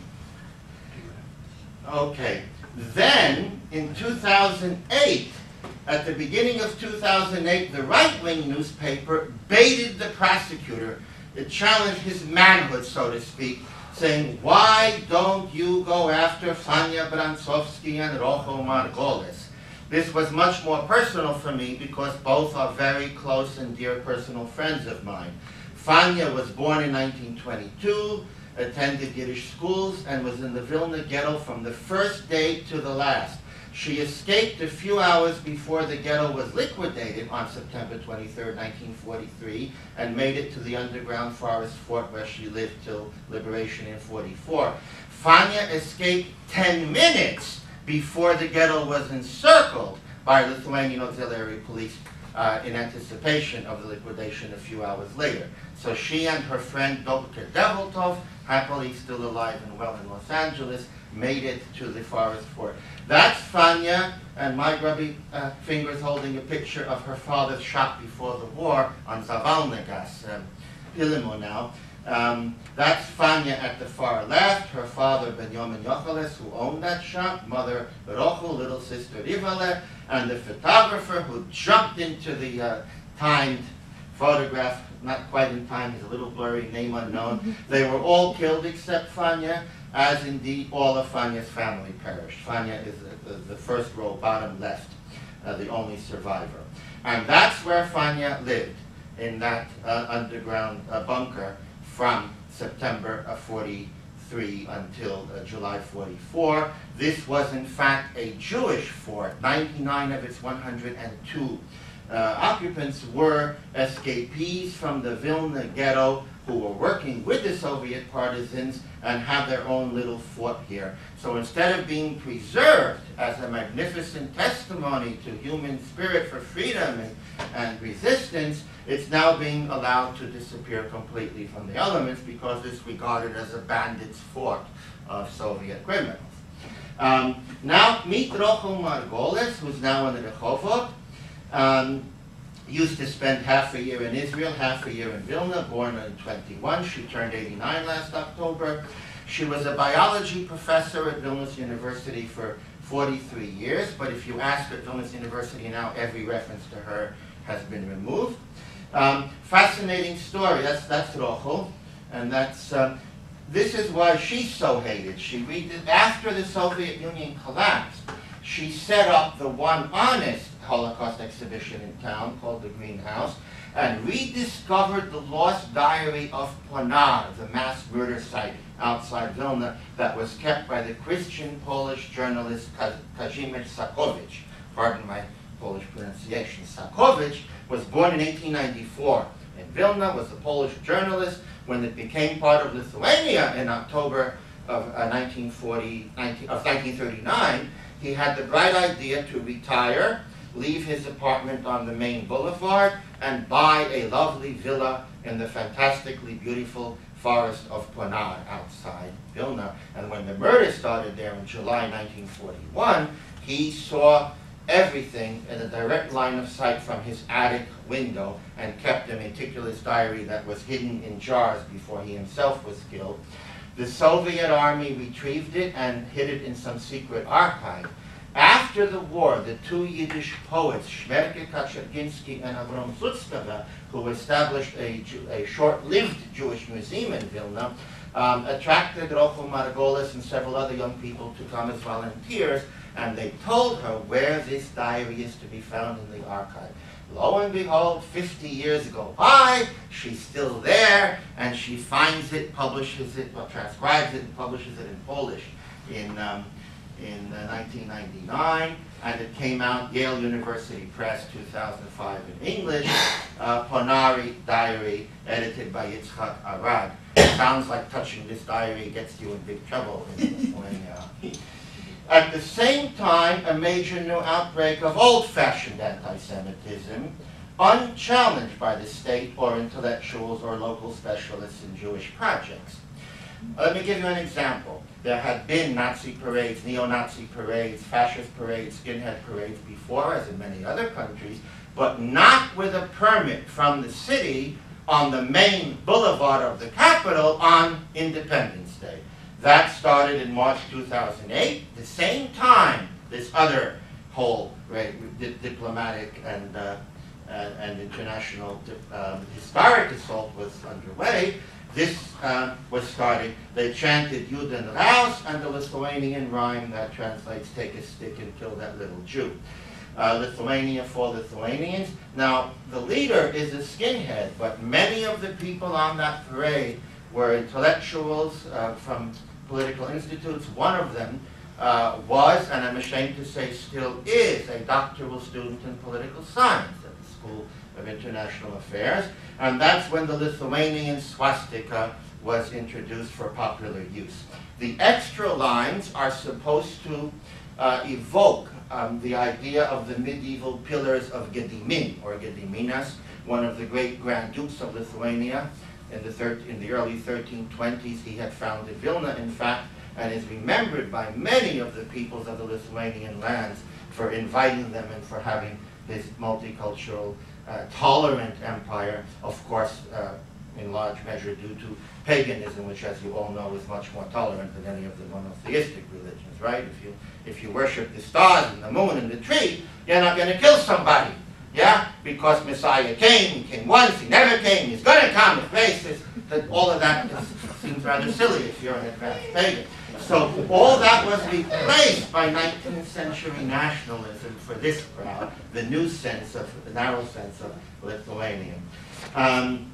okay. Then, in two thousand eight, at the beginning of two thousand eight, the right-wing newspaper baited the prosecutor. It challenged his manhood, so to speak, saying, why don't you go after Fania Brantsovsky and Rachel Margolis? This was much more personal for me because both are very close and dear personal friends of mine. Fania was born in nineteen twenty-two, attended Yiddish schools, and was in the Vilna ghetto from the first day to the last. She escaped a few hours before the ghetto was liquidated on September twenty-third, nineteen forty-three, and made it to the underground forest fort where she lived till liberation in forty-four. Fania escaped ten minutes before the ghetto was encircled by Lithuanian auxiliary police uh, in anticipation of the liquidation a few hours later. So she and her friend Doctor Deviltov, happily still alive and well in Los Angeles, made it to the forest fort. That's Fania, and my grubby uh, fingers holding a picture of her father's shop before the war on Zavalnegas, um, Pilimo now. Um, that's Fania at the far left, her father Benjamin Yochales, who owned that shop, mother Rochel, little sister Rivale, and the photographer who jumped into the uh, timed photograph, not quite in time, his little blurry name unknown. They were all killed except Fania, as indeed all of Fania's family perished. Fania is the, the, the first row, bottom left, uh, the only survivor. And that's where Fania lived, in that uh, underground uh, bunker from September of forty-three until uh, July forty-four. This was in fact a Jewish fort. ninety-nine of its one hundred two uh, occupants were escapees from the Vilna ghetto who were working with the Soviet partisans and have their own little fort here. So instead of being preserved as a magnificent testimony to human spirit for freedom and, and resistance, it's now being allowed to disappear completely from the elements because it's regarded as a bandit's fort of Soviet criminals. Um, now, meet Rachel Margolis, who's now in the Rehovot. Um, used to spend half a year in Israel, half a year in Vilna, born in twenty-one. She turned eighty-nine last October. She was a biology professor at Vilnius University for forty-three years, but if you ask at Vilnius University now, every reference to her has been removed. Um, fascinating story, that's, that's Rachel, and that's, um, this is why she's so hated. She read it after the Soviet Union collapsed. She set up the one honest Holocaust exhibition in town called the Greenhouse, and rediscovered the lost diary of Ponar, the mass murder site outside Vilna that was kept by the Christian Polish journalist Kazimierz Sakowicz. Pardon my Polish pronunciation. Sakowicz was born in eighteen ninety-four in Vilna, was a Polish journalist. When it became part of Lithuania in October of, uh, nineteen forty, nineteen, of nineteen thirty-nine, he had the bright idea to retire leave his apartment on the main boulevard, and buy a lovely villa in the fantastically beautiful forest of Ponar outside Vilna. And when the murder started there in July nineteen forty-one, he saw everything in a direct line of sight from his attic window and kept a meticulous diary that was hidden in jars before he himself was killed. The Soviet army retrieved it and hid it in some secret archive. After the war, the two Yiddish poets, Shmerke Kaczerginsky and Avrom Sutzkava, who established a, a short-lived Jewish museum in Vilna, um, attracted Rachel Margolis and several other young people to come as volunteers, and they told her where this diary is to be found in the archive. Lo and behold, fifty years go by, she's still there, and she finds it, publishes it, well, transcribes it, and publishes it in Polish in, um, in uh, nineteen ninety-nine, and it came out, Yale University Press, two thousand five in English, uh, Ponari Diary, edited by Yitzhak Arad. It sounds like touching this diary gets you in big trouble in Lithuania. At the same time, a major new outbreak of old-fashioned anti-Semitism, unchallenged by the state or intellectuals or local specialists in Jewish projects. Let me give you an example. There had been Nazi parades, neo-Nazi parades, fascist parades, skinhead parades before, as in many other countries, but not with a permit from the city on the main boulevard of the capital on Independence Day. That started in March two thousand eight, the same time this other whole right, di diplomatic and, uh, and, and international dip, um, historic assault was underway. This uh, was started. They chanted Juden Raus and the Lithuanian rhyme that translates take a stick and kill that little Jew. Uh, Lithuania for Lithuanians. Now, the leader is a skinhead, but many of the people on that parade were intellectuals uh, from political institutes. One of them uh, was, and I'm ashamed to say still is, a doctoral student in political science at the School of International Affairs. And that's when the Lithuanian swastika was introduced for popular use. The extra lines are supposed to uh, evoke um, the idea of the medieval pillars of Gedimin, or Gediminas, one of the great Grand Dukes of Lithuania. In the, in the early thirteen twenties, he had founded Vilna, in fact, and is remembered by many of the peoples of the Lithuanian lands for inviting them and for having his multicultural, uh, tolerant empire, of course, uh, in large measure due to paganism, which, as you all know, is much more tolerant than any of the monotheistic religions, right? If you, if you worship the stars and the moon and the tree, you're not going to kill somebody. Yeah, because Messiah came, he came once, he never came, he's going to come, it's racist, that all of that is, seems rather silly if you're an advanced pagan. So all that was replaced by nineteenth century nationalism for this crowd, the new sense of, the narrow sense of Lithuanian. Um,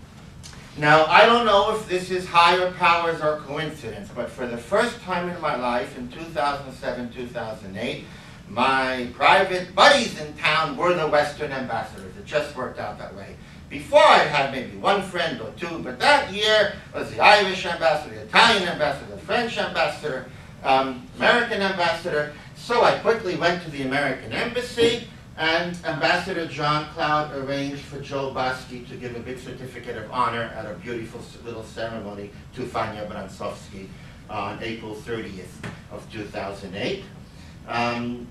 now, I don't know if this is higher powers or coincidence, but for the first time in my life, in two thousand seven, two thousand eight, my private buddies in town were the Western ambassadors. It just worked out that way. Before I had maybe one friend or two, but that year was the Irish ambassador, the Italian ambassador, the French ambassador, um, American ambassador. So I quickly went to the American embassy, and Ambassador John Cloud arranged for Joe Bosky to give a big certificate of honor at a beautiful little ceremony to Fania Brantsovsky on April thirtieth of two thousand eight. Um,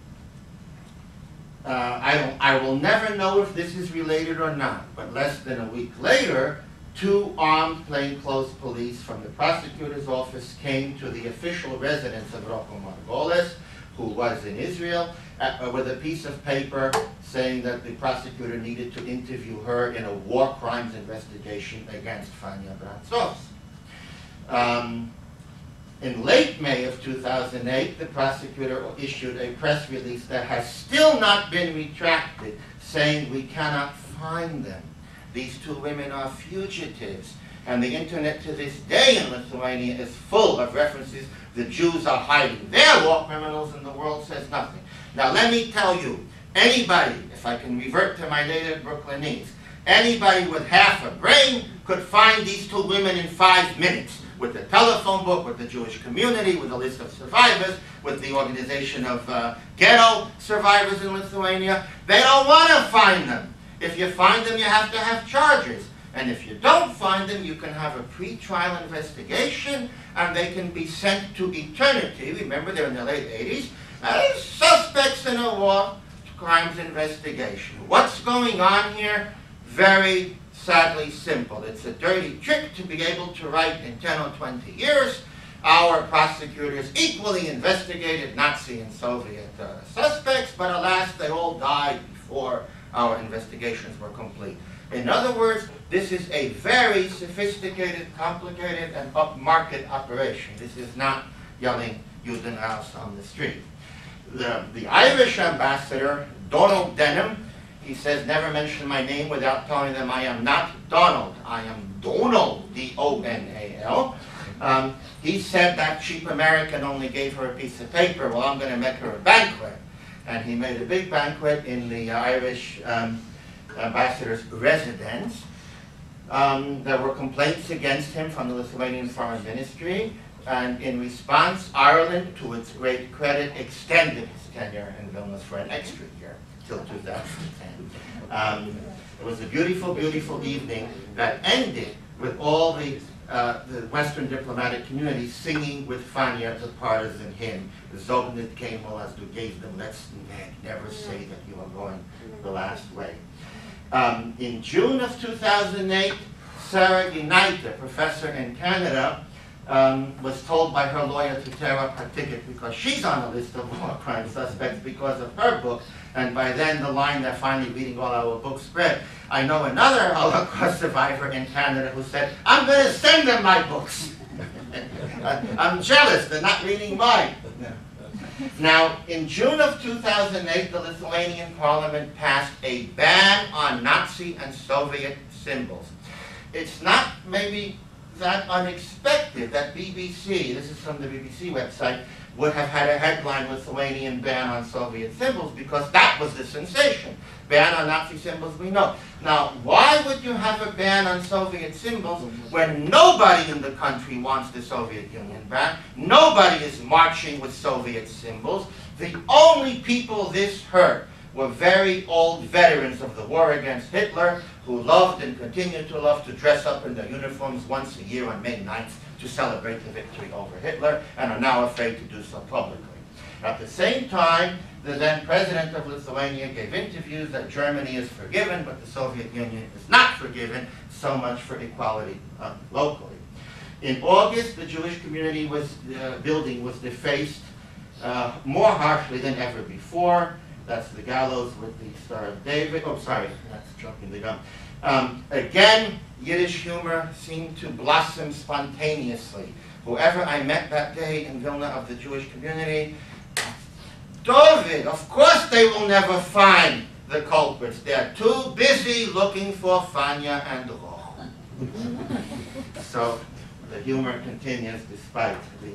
Uh, I, don't, I will never know if this is related or not, but less than a week later, two armed plainclothes police from the prosecutor's office came to the official residence of Rachel Margolis, who was in Israel, uh, with a piece of paper saying that the prosecutor needed to interview her in a war crimes investigation against Fania Brantsovsky. Um, In late May of two thousand eight, the prosecutor issued a press release that has still not been retracted, saying we cannot find them. These two women are fugitives. And the internet to this day in Lithuania is full of references. The Jews are hiding their war criminals and the world says nothing. Now let me tell you, anybody, if I can revert to my native Brooklynese, anybody with half a brain could find these two women in five minutes. With the telephone book, with the Jewish community, with a list of survivors, with the organization of uh, ghetto survivors in Lithuania. They don't want to find them. If you find them, you have to have charges. And if you don't find them, you can have a pre-trial investigation, and they can be sent to eternity. Remember, they're in the late eighties. Uh, suspects in a war crimes investigation. What's going on here? Very sadly simple. It's a dirty trick to be able to write in ten or twenty years. Our prosecutors equally investigated Nazi and Soviet uh, suspects, but alas, they all died before our investigations were complete. In other words, this is a very sophisticated, complicated, and upmarket operation. This is not yelling Juden raus on the street. The, the Irish ambassador, Donald Denham, he says, never mention my name without telling them I am not Donald. I am Donal, D O N A L. Um, he said that cheap American only gave her a piece of paper. Well, I'm going to make her a banquet. And he made a big banquet in the Irish um, ambassador's residence. Um, there were complaints against him from the Lithuanian Foreign Ministry. And in response, Ireland, to its great credit, extended his tenure in Vilnius for an extra year, till two thousand ten. Um, it was a beautiful, beautiful evening that ended with all the, uh, the Western diplomatic community singing with Fania the partisan hymn, Zobnit Kemo as du gazdam, let's never say that you are going the last way. Um, in June of two thousand eight, Sarah Uniter, professor in Canada, Um, was told by her lawyer to tear up her ticket because she's on the list of war crime suspects because of her book. And by then, the line they're finally reading all our books spread. I know another Holocaust survivor in Canada who said, I'm going to send them my books. I, I'm jealous, they're not reading mine. Now, in June of two thousand eight, the Lithuanian parliament passed a ban on Nazi and Soviet symbols. It's not maybe that unexpected that B B C, this is from the B B C website, would have had a headline, Lithuanian ban on Soviet symbols, because that was the sensation. Ban on Nazi symbols we know. Now, why would you have a ban on Soviet symbols when nobody in the country wants the Soviet Union ban? Nobody is marching with Soviet symbols. The only people this hurt were very old veterans of the war against Hitler, who loved and continued to love to dress up in their uniforms once a year on May ninth to celebrate the victory over Hitler, and are now afraid to do so publicly. At the same time, the then president of Lithuania gave interviews that Germany is forgiven, but the Soviet Union is not forgiven, so much for equality uh, locally. In August, the Jewish community was, uh, building was defaced uh, more harshly than ever before. That's the gallows with the Star of David. Oh, sorry, that's jumping the gun. Um, again, Yiddish humor seemed to blossom spontaneously. Whoever I met that day in Vilna of the Jewish community, Dovid, of course they will never find the culprits. They're too busy looking for Fania and Roh. So the humor continues despite the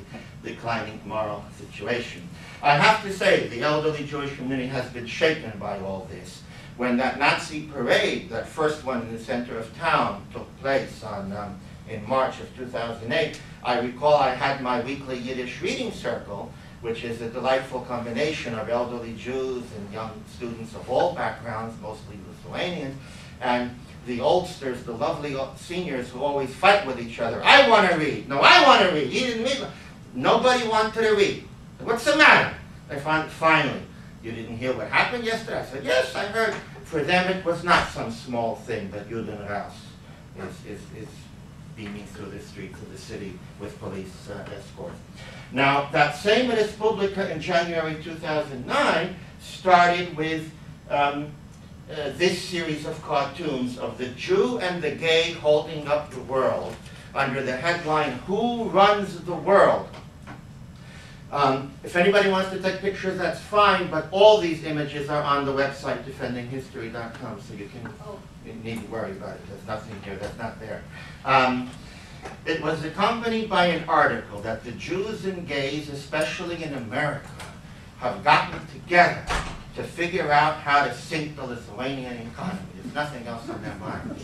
declining moral situation. I have to say, the elderly Jewish community has been shaken by all this. When that Nazi parade, that first one in the center of town, took place on, um, in March of two thousand eight, I recall I had my weekly Yiddish reading circle, which is a delightful combination of elderly Jews and young students of all backgrounds, mostly Lithuanians, and the oldsters, the lovely seniors who always fight with each other. I want to read. No, I want to read. He didn't read. Nobody wanted to read. What's the matter? I found, finally, you didn't hear what happened yesterday? I said, yes, I heard. For them, it was not some small thing that Juden Raus is, is, is beaming through the streets of the city with police uh, escort. Now, that same Respublika in January two thousand nine started with um, uh, this series of cartoons of the Jew and the gay holding up the world under the headline, Who Runs the World? Um, if anybody wants to take pictures, that's fine, but all these images are on the website, defending history dot com, so you, can, you needn't worry about it. There's nothing here that's not there. Um, it was accompanied by an article that the Jews and gays, especially in America, have gotten together to figure out how to sink the Lithuanian economy. There's nothing else on their mind.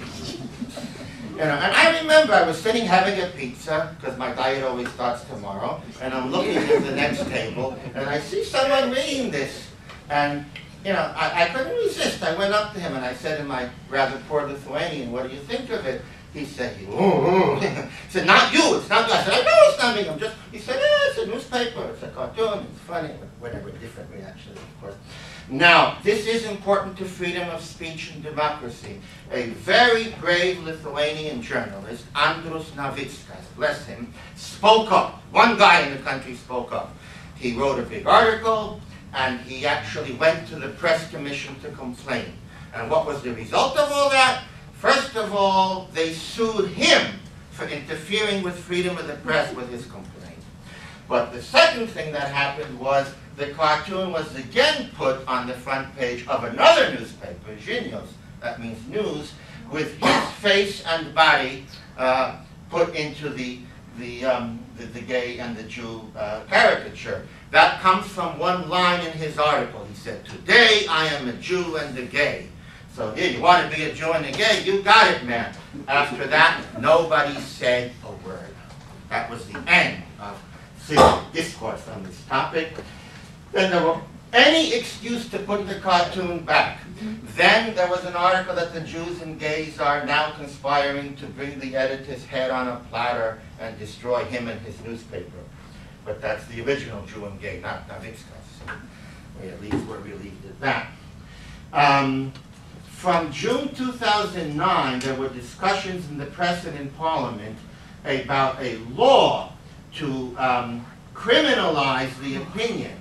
You know, and I remember I was sitting having a pizza, because my diet always starts tomorrow, and I'm looking at the next table, and I see someone reading this. And you know, I, I couldn't resist. I went up to him and I said in my rather poor Lithuanian, what do you think of it? He said, oh, oh. He said, not you, it's not you. I said, I know it's not me. I'm just, he said, yeah, it's a newspaper, it's a cartoon, it's funny, whatever, different reaction, of course. Now, this is important to freedom of speech and democracy. A very brave Lithuanian journalist, Andrus Navickas, bless him, spoke up. One guy in the country spoke up. He wrote a big article, and he actually went to the press commission to complain. And what was the result of all that? First of all, they sued him for interfering with freedom of the press with his complaint. But the second thing that happened was the cartoon was again put on the front page of another newspaper, Žinios, that means news, with his face and body uh, put into the, the, um, the, the gay and the Jew uh, caricature. That comes from one line in his article. He said, today I am a Jew and a gay. So here, you want to be a Jew and a gay? You got it, man. After that, nobody said a word. That was the end of civil discourse on this topic. Then there were any excuse to put the cartoon back. Then there was an article that the Jews and gays are now conspiring to bring the editor's head on a platter and destroy him and his newspaper. But that's the original Jew and gay, not Navickas. So we at least were relieved at that. Um, from June two thousand nine, there were discussions in the press and in Parliament about a law to um, criminalize the opinion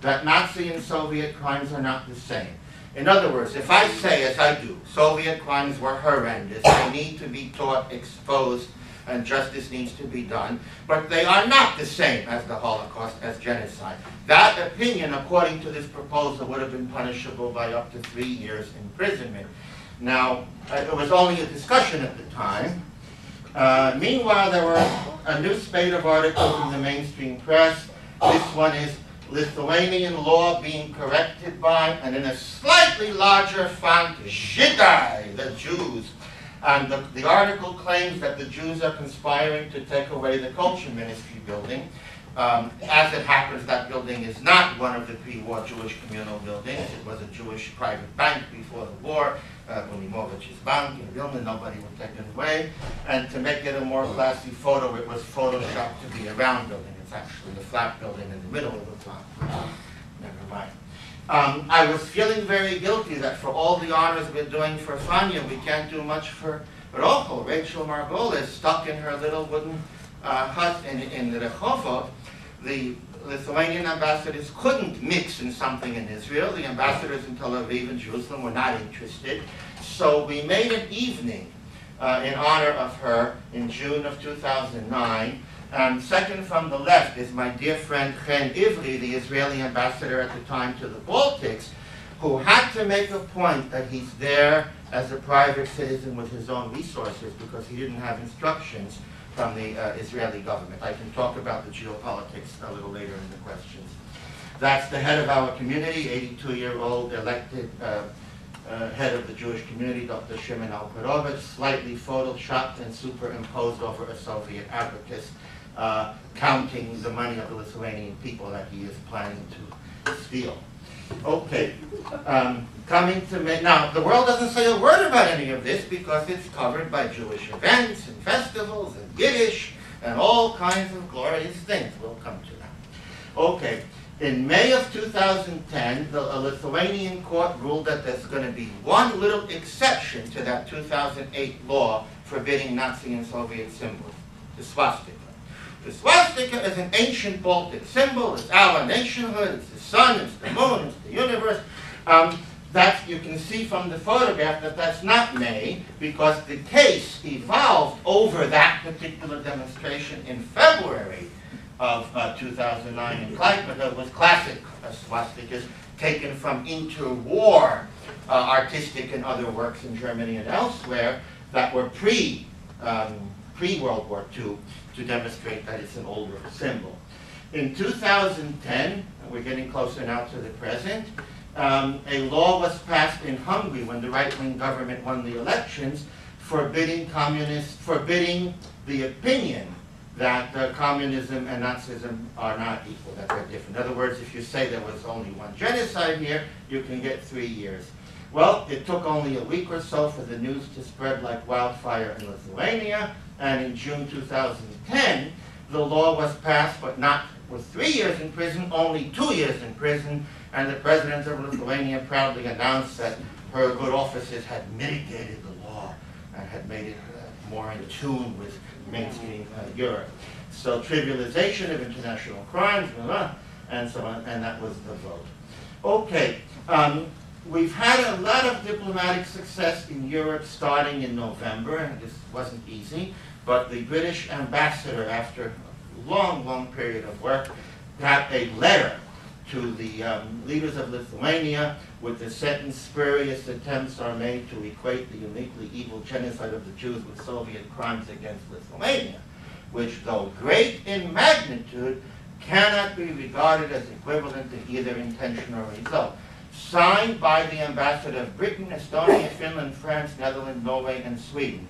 that Nazi and Soviet crimes are not the same. In other words, if I say, as I do, Soviet crimes were horrendous, they need to be taught, exposed, and justice needs to be done, but they are not the same as the Holocaust, as genocide. That opinion, according to this proposal, would have been punishable by up to three years imprisonment. Now, uh, it was only a discussion at the time. Uh, meanwhile, there were a new spate of articles in the mainstream press. This one is Lithuanian law being corrected by, and in a slightly larger font, Žydai, the Jews. And the, the article claims that the Jews are conspiring to take away the culture ministry building. Um, as it happens, that building is not one of the pre-war Jewish communal buildings. It was a Jewish private bank before the war, uh, Unimovich's bank in Vilna. Nobody would take it away. And to make it a more classy photo, it was photoshopped to be a round building. It's actually the flat building in the middle of the plot. Never mind. Um, I was feeling very guilty that for all the honors we're doing for Fania, we can't do much for Rojo. Rachel Margolis, stuck in her little wooden uh, hut in, in Rehovot. The Lithuanian ambassadors couldn't mix in something in Israel. The ambassadors in Tel Aviv and Jerusalem were not interested. So we made an evening uh, in honor of her in June of two thousand nine. And second from the left is my dear friend Chen Ivri, the Israeli ambassador at the time to the Baltics, who had to make a point that he's there as a private citizen with his own resources because he didn't have instructions from the uh, Israeli government. I can talk about the geopolitics a little later in the questions. That's the head of our community, eighty-two-year-old elected uh, uh, head of the Jewish community, Doctor Shimon Alperovitz, slightly photoshopped and superimposed over a Soviet abacus. Uh, counting the money of the Lithuanian people that he is planning to steal. Okay, um, coming to me now, the world doesn't say a word about any of this because it's covered by Jewish events and festivals and Yiddish and all kinds of glorious things. We'll come to that. Okay, in May of two thousand ten, the a Lithuanian court ruled that there's going to be one little exception to that two thousand eight law forbidding Nazi and Soviet symbols, the swastika. The swastika is an ancient Baltic symbol. It's our nationhood, it's the sun, it's the moon, it's the universe. Um, that you can see from the photograph that that's not May, because the case evolved over that particular demonstration in February of two thousand nine in Klaipėda. It was classic uh, swastikas taken from interwar uh, artistic and other works in Germany and elsewhere that were pre, um, pre-World War Two. To demonstrate that it's an older symbol. In two thousand ten, we're getting closer now to the present, um, a law was passed in Hungary when the right-wing government won the elections, forbidding communists, forbidding the opinion that uh, communism and Nazism are not equal, that they're different. In other words, if you say there was only one genocide here, you can get three years. Well, it took only a week or so for the news to spread like wildfire in Lithuania, and in June two thousand ten, the law was passed, but not with three years in prison, only two years in prison, and the president of Lithuania proudly announced that her good offices had mitigated the law and had made it uh, more in tune with mainstream uh, Europe. So trivialization of international crimes, blah, blah, and so on, and that was the vote. Okay. Um, We've had a lot of diplomatic success in Europe starting in November, and this wasn't easy, but the British ambassador, after a long, long period of work, got a letter to the um, leaders of Lithuania with the sentence, "Spurious attempts are made to equate the uniquely evil genocide of the Jews with Soviet crimes against Lithuania, which, though great in magnitude, cannot be regarded as equivalent to either intention or result. Signed by the ambassador of Britain, Estonia, Finland, France, Netherlands, Norway, and Sweden."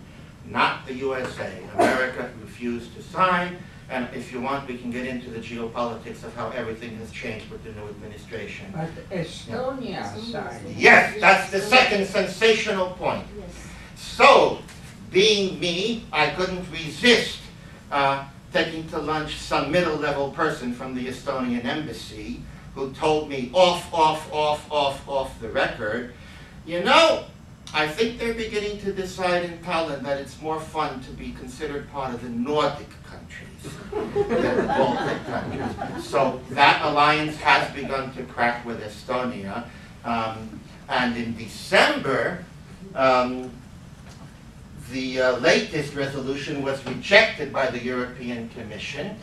Not the U S A. America refused to sign, and if you want, we can get into the geopolitics of how everything has changed with the new administration. But Estonia yeah. signed. Yes, that's the second sensational point. Yes. So, being me, I couldn't resist uh, taking to lunch some middle-level person from the Estonian embassy, who told me off, off, off, off, off the record, you know, I think they're beginning to decide in Tallinn that it's more fun to be considered part of the Nordic countries than the Baltic countries. So that alliance has begun to crack with Estonia. Um, and in December, um, the uh, latest resolution was rejected by the European Commission.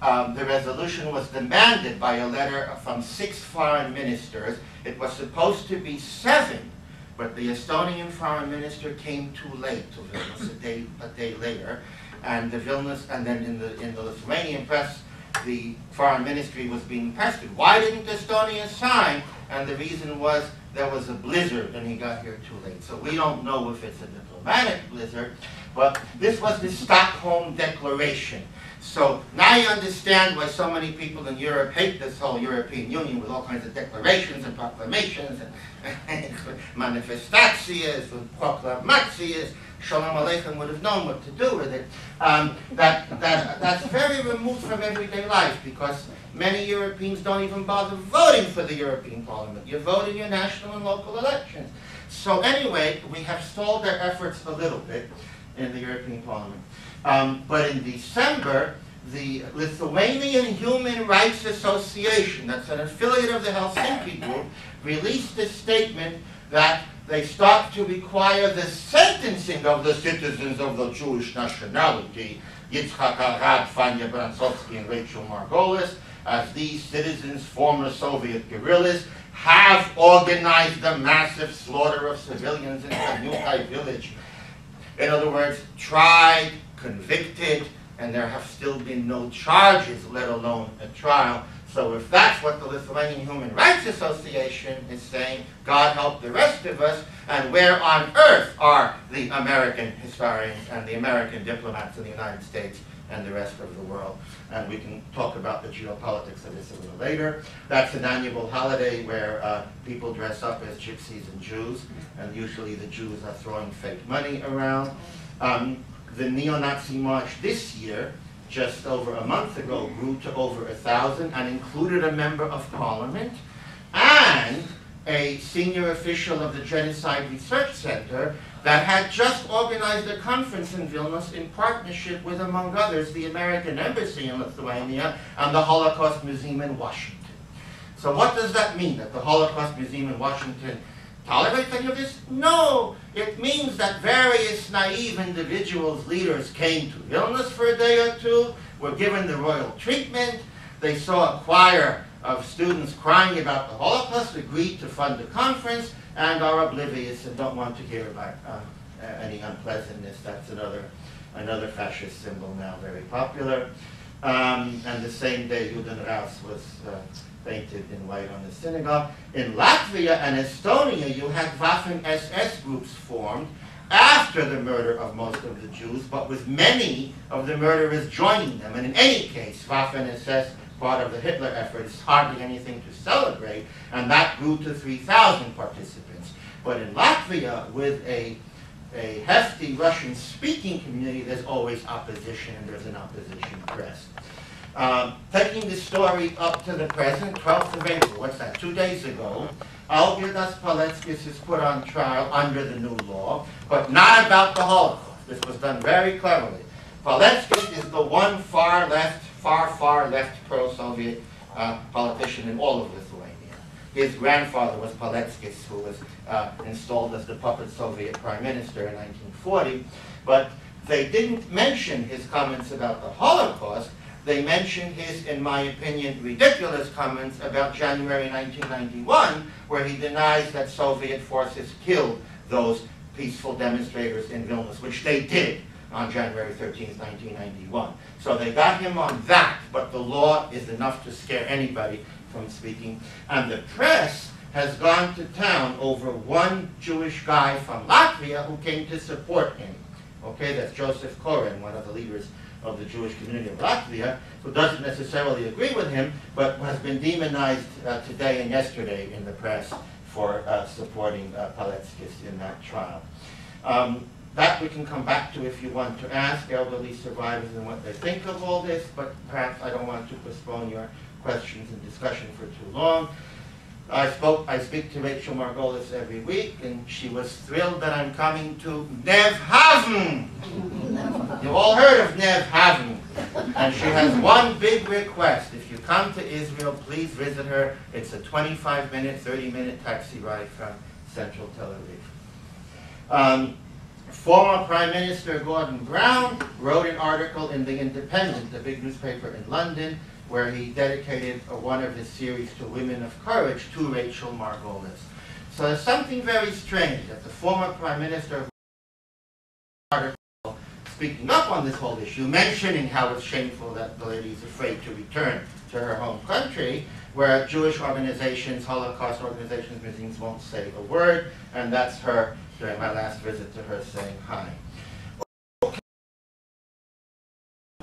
Um, the resolution was demanded by a letter from six foreign ministers. It was supposed to be seven, but the Estonian foreign minister came too late to Vilnius a day, a day later. And the Vilnius, and then in the, in the Lithuanian press, the foreign ministry was being pestered. Why didn't Estonia sign? And the reason was there was a blizzard and he got here too late. So we don't know if it's a diplomatic blizzard, but this was the Stockholm Declaration. So now you understand why so many people in Europe hate this whole European Union with all kinds of declarations and proclamations and manifestations and proclamations. Shalom Aleichem would have known what to do with it. Um, that, that, that's very removed from everyday life because many Europeans don't even bother voting for the European Parliament. You vote in your national and local elections. So anyway, we have stalled their efforts a little bit in the European Parliament. Um, but in December, the Lithuanian Human Rights Association, that's an affiliate of the Helsinki group, released a statement that they start to require the sentencing of the citizens of the Jewish nationality, Yitzhak Arad, Fania Brantsovsky, and Rachel Margolis, as these citizens, former Soviet guerrillas, have organized the massive slaughter of civilians in the Kanukai village. In other words, tried, convicted, and there have still been no charges, let alone a trial. So if that's what the Lithuanian Human Rights Association is saying, God help the rest of us, and where on earth are the American historians and the American diplomats in the United States and the rest of the world? And we can talk about the geopolitics of this a little later. That's an annual holiday where uh, people dress up as gypsies and Jews, and usually the Jews are throwing fake money around. Um, The neo-Nazi march this year, just over a month ago, grew to over a thousand and included a member of parliament and a senior official of the Genocide Research Center that had just organized a conference in Vilnius in partnership with, among others, the American Embassy in Lithuania and the Holocaust Museum in Washington. So what does that mean, that the Holocaust Museum in Washington tolerate any of this? No! It means that various naive individuals, leaders, came to Vilnius for a day or two, were given the royal treatment, they saw a choir of students crying about the Holocaust, agreed to fund a conference, and are oblivious and don't want to hear about uh, any unpleasantness. That's another, another fascist symbol now very popular. Um, and the same day, Juden Raus was uh, painted in white on the synagogue. In Latvia and Estonia, you had Waffen-S S groups formed after the murder of most of the Jews, but with many of the murderers joining them. And in any case, Waffen-S S, part of the Hitler effort, is hardly anything to celebrate, and that grew to three thousand participants. But in Latvia, with a a hefty Russian-speaking community, there's always opposition, and there's an opposition press. Um, taking this story up to the present, twelfth of April, what's that, two days ago, Algirdas Paleckis is put on trial under the new law, but not about the Holocaust. This was done very cleverly. Paleckis is the one far left, far, far left pro-Soviet uh, politician in all of Lithuania. His grandfather was Paleckis, who was uh, installed as the puppet Soviet prime minister in nineteen forty. But they didn't mention his comments about the Holocaust. They mentioned his, in my opinion, ridiculous comments about January nineteen ninety-one, where he denies that Soviet forces killed those peaceful demonstrators in Vilnius, which they did on January thirteenth, nineteen ninety-one. So they got him on that, but the law is enough to scare anybody from speaking. And the press has gone to town over one Jewish guy from Latvia who came to support him. Okay, that's Joseph Koren, one of the leaders of the Jewish community of Latvia, who doesn't necessarily agree with him, but has been demonized uh, today and yesterday in the press for uh, supporting uh, Paleckis in that trial. Um, That we can come back to if you want to ask elderly survivors and what they think of all this, but perhaps I don't want to postpone your questions and discussion for too long. I spoke, I speak to Rachel Margolis every week, and she was thrilled that I'm coming to New Haven. You've all heard of New Haven. And she has one big request. If you come to Israel, please visit her. It's a twenty-five minute, thirty minute taxi ride from central Tel Aviv. Um, Former Prime Minister Gordon Brown wrote an article in The Independent, the big newspaper in London, where he dedicated a, one of his series to women of courage to Rachel Margolis. So there's something very strange that the former Prime Minister article speaking up on this whole issue, mentioning how it's shameful that the lady is afraid to return to her home country, where Jewish organizations, Holocaust organizations, museums won't say a word, and that's her, during my last visit to her, saying hi. Okay.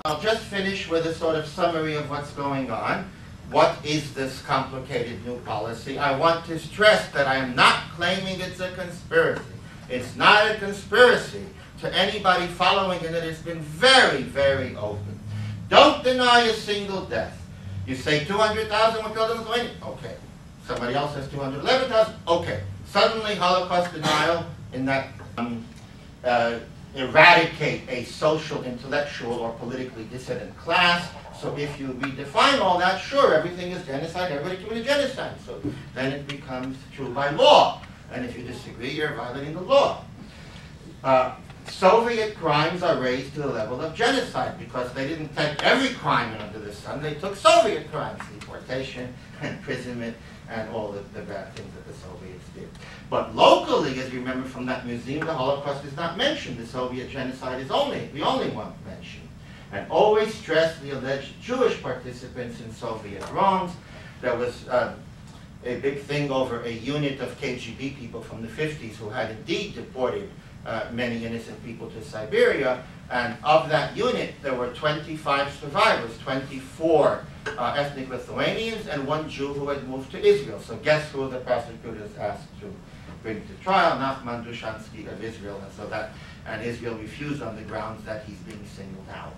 I'll just finish with a sort of summary of what's going on. What is this complicated new policy? I want to stress that I am not claiming it's a conspiracy. It's not a conspiracy to anybody following it, and it's been very, very open. Don't deny a single death. You say two hundred thousand were killed in Lithuania? Okay. Somebody else says two hundred eleven thousand? Okay. Suddenly, Holocaust denial in that um, uh, eradicate a social, intellectual, or politically dissident class. So if you redefine all that, sure, everything is genocide, everybody committed genocide. So then it becomes true by law. And if you disagree, you're violating the law. Uh, Soviet crimes are raised to the level of genocide because they didn't take every crime under the sun. They took Soviet crimes, deportation, imprisonment, and all the, the bad things that the Soviets did. But locally, as you remember from that museum, the Holocaust is not mentioned. The Soviet genocide is only the only one mentioned. And always stress the alleged Jewish participants in Soviet wrongs. There was uh, a big thing over a unit of K G B people from the fifties who had indeed deported Uh, many innocent people to Siberia, and of that unit there were twenty-five survivors, twenty-four uh, ethnic Lithuanians and one Jew who had moved to Israel. So guess who the prosecutors asked to bring to trial? Nachman Dushansky of Israel, and so that, and Israel refused on the grounds that he's being singled out.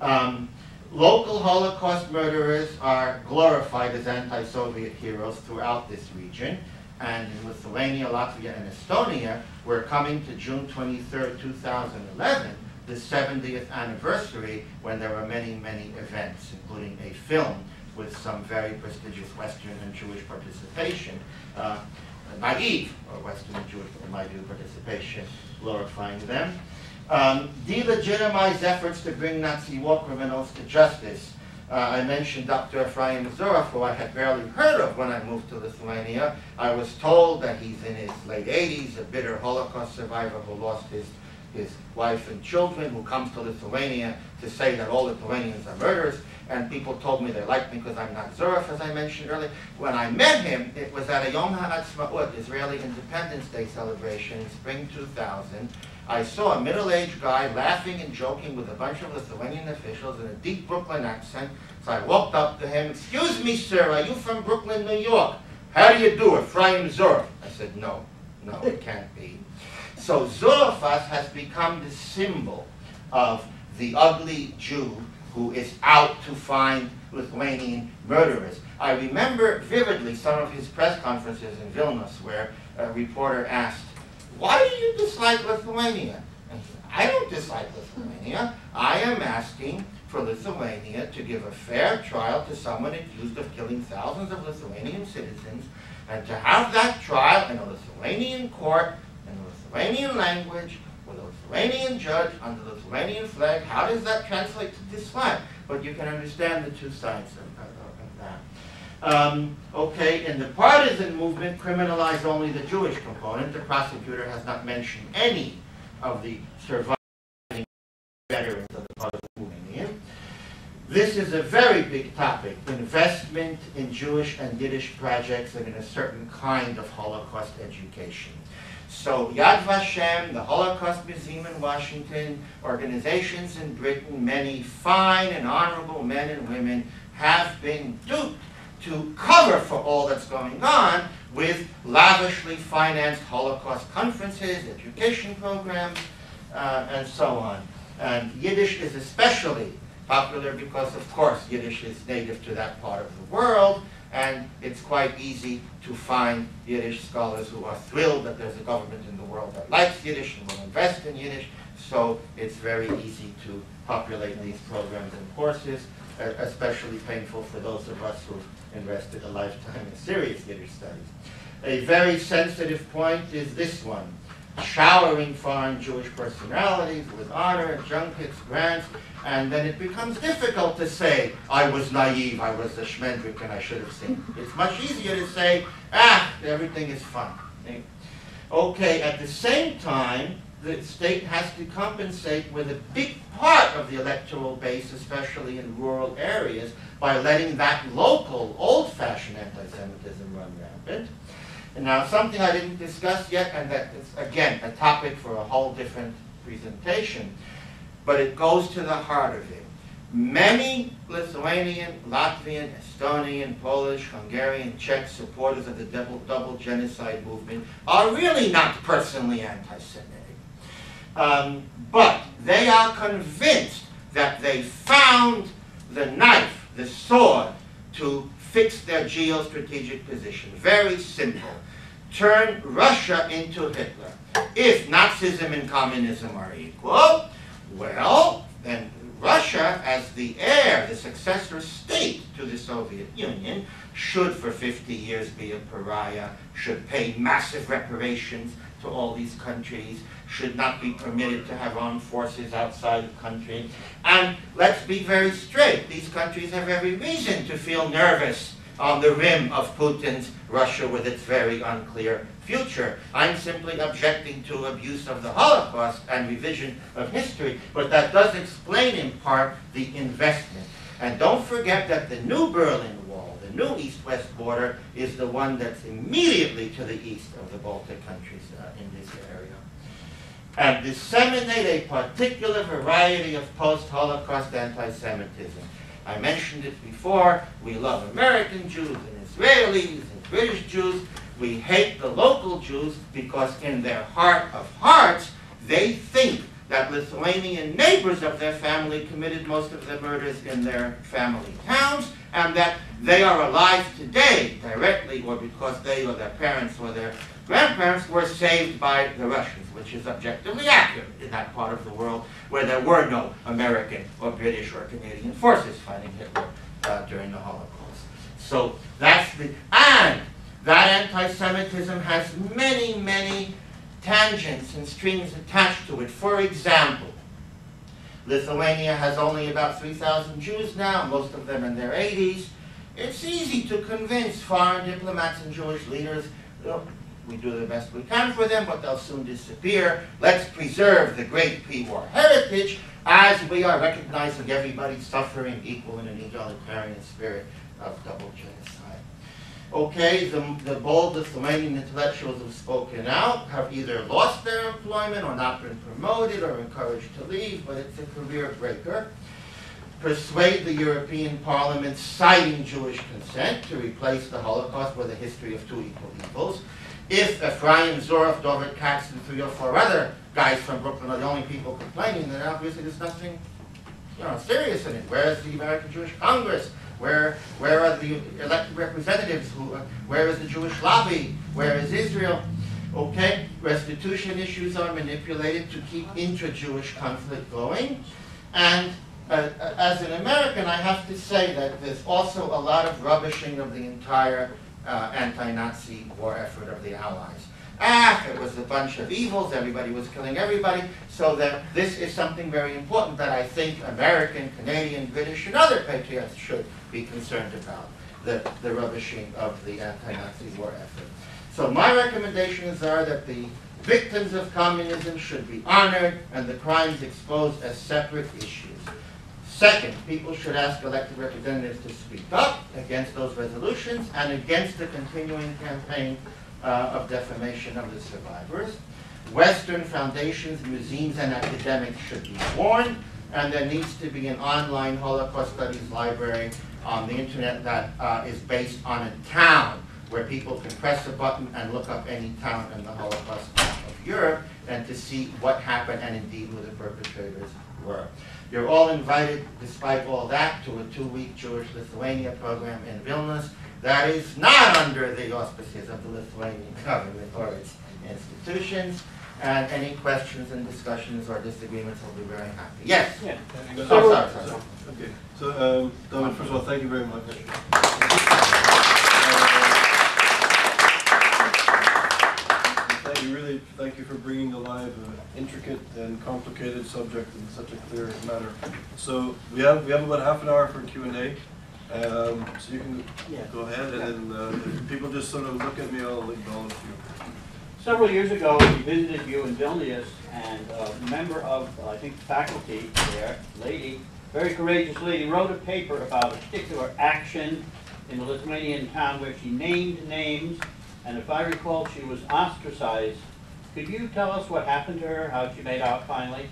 Um, local Holocaust murderers are glorified as anti-Soviet heroes throughout this region. And in Lithuania, Latvia, and Estonia, we're coming to June twenty-third, two thousand eleven, the seventieth anniversary, when there were many, many events, including a film with some very prestigious Western and Jewish participation, uh, naive, or Western and Jewish, in my view, participation, glorifying them. Um, delegitimize efforts to bring Nazi war criminals to justice. Uh, I mentioned Doctor Efraim Zuroff, who I had barely heard of when I moved to Lithuania. I was told that he's in his late eighties, a bitter Holocaust survivor who lost his, his wife and children, who comes to Lithuania to say that all Lithuanians are murderers. And people told me they liked me because I'm not Zuroff, as I mentioned earlier. When I met him, it was at a Yom HaAtzmaut, Israeli Independence Day celebration in spring two thousand. I saw a middle-aged guy laughing and joking with a bunch of Lithuanian officials in a deep Brooklyn accent. So I walked up to him. "Excuse me, sir, are you from Brooklyn, New York? How do you do, Efraim Zuroff?" I said, "No, no, it can't be." So Zuroff has become the symbol of the ugly Jew who is out to find Lithuanian murderers. I remember vividly some of his press conferences in Vilnius where a reporter asked, "Why do you dislike Lithuania?" And he said, "I don't dislike Lithuania. I am asking for Lithuania to give a fair trial to someone accused of killing thousands of Lithuanian citizens, and to have that trial in a Lithuanian court, in the Lithuanian language, with a Lithuanian judge, under the Lithuanian flag." How does that translate to dislike? But you can understand the two sides of that. Um, okay, in the partisan movement, criminalized only the Jewish component. The prosecutor has not mentioned any of the surviving veterans of the partisan movement. This is a very big topic, investment in Jewish and Yiddish projects and in a certain kind of Holocaust education. So Yad Vashem, the Holocaust Museum in Washington, organizations in Britain, many fine and honorable men and women have been duped to cover for all that's going on with lavishly financed Holocaust conferences, education programs, uh, and so on. And Yiddish is especially popular because, of course, Yiddish is native to that part of the world, and it's quite easy to find Yiddish scholars who are thrilled that there's a government in the world that likes Yiddish and will invest in Yiddish, so it's very easy to populate these programs and courses, especially painful for those of us who've invested a lifetime in serious Yiddish studies. A very sensitive point is this one: showering foreign Jewish personalities with honor, junkets, grants, and then it becomes difficult to say, "I was naive, I was a shmendrik, and I should have seen." It's much easier to say, "Ah, everything is fine." Okay, at the same time, the state has to compensate with a big part of the electoral base, especially in rural areas, by letting that local, old-fashioned anti-Semitism run rampant. And now, something I didn't discuss yet, and that is, again, a topic for a whole different presentation, but it goes to the heart of it. Many Lithuanian, Latvian, Estonian, Polish, Hungarian, Czech supporters of the double, double genocide movement are really not personally anti-Semitic. Um, but they are convinced that they found the knife, the sword, to fix their geostrategic position. Very simple. Turn Russia into Hitler. If Nazism and communism are equal, well, then Russia, as the heir, the successor state to the Soviet Union, should for fifty years be a pariah, should pay massive reparations to all these countries, should not be permitted to have armed forces outside the country. And let's be very straight, these countries have every reason to feel nervous on the rim of Putin's Russia with its very unclear future. I'm simply objecting to abuse of the Holocaust and revision of history, but that does explain in part the investment. And don't forget that the new Berlin Wall, the new east-west border, is the one that's immediately to the east of the Baltic countries uh, in this area. And disseminate a particular variety of post-Holocaust anti-Semitism. I mentioned it before, we love American Jews and Israelis and British Jews. We hate the local Jews because in their heart of hearts, they think that Lithuanian neighbors of their family committed most of the murders in their family towns, and that they are alive today directly or because they or their parents or their grandparents were saved by the Russians, which is objectively accurate in that part of the world where there were no American or British or Canadian forces fighting Hitler uh, during the Holocaust. So that's the, and that anti-Semitism has many, many tangents and strings attached to it. For example, Lithuania has only about three thousand Jews now, most of them in their eighties. It's easy to convince foreign diplomats and Jewish leaders, you know, We do the best we can for them, but they'll soon disappear. Let's preserve the great pre-war heritage as we are recognizing everybody's suffering equal in an egalitarian spirit of double genocide. Okay, the, the boldest Lithuanian intellectuals who've spoken out have either lost their employment or not been promoted or encouraged to leave, but it's a career breaker. Persuade the European Parliament citing Jewish consent to replace the Holocaust with a history of two equal evils. If Efraim Zuroff, Dovid, Katz, and three or four other guys from Brooklyn are the only people complaining, then obviously there's nothing, you know, serious in it. Where is the American Jewish Congress? Where, where are the elected representatives? Who, uh, where is the Jewish lobby? Where is Israel? Okay, restitution issues are manipulated to keep intra-Jewish conflict going. And uh, as an American, I have to say that there's also a lot of rubbishing of the entire uh, anti-Nazi war effort of the Allies. Ah, it was a bunch of evils, everybody was killing everybody, so that this is something very important that I think American, Canadian, British, and other patriots should be concerned about, the, the rubbishing of the anti-Nazi war effort. So my recommendations are that the victims of communism should be honored and the crimes exposed as separate issues. Second, people should ask elected representatives to speak up against those resolutions and against the continuing campaign Uh, of defamation of the survivors. Western foundations, museums, and academics should be warned, and there needs to be an online Holocaust studies library on the internet that uh, is based on a town where people can press a button and look up any town in the Holocaust of Europe and to see what happened and indeed who the perpetrators were. You're all invited, despite all that, to a two-week Jewish Lithuania program in Vilnius that is not under the auspices of the Lithuanian government or its institutions. And any questions and discussions or disagreements, I'll be very happy. Yes? Yeah. So, oh, sorry, sorry. sorry. Okay. So, um, Dovid, first of all, thank you very much. Uh, thank you, really, thank you for bringing alive an intricate and complicated subject in such a clear manner. So, we have, we have about half an hour for Q and A. Um, so you can yeah. go ahead, and then uh, if people just sort of look at me, I'll acknowledge you. Several years ago, we visited you in Vilnius, and uh, a member of, uh, I think, faculty there, lady, very courageous lady, wrote a paper about a particular action in a Lithuanian town where she named names, and if I recall, she was ostracized. Could you tell us what happened to her, how she made out finally?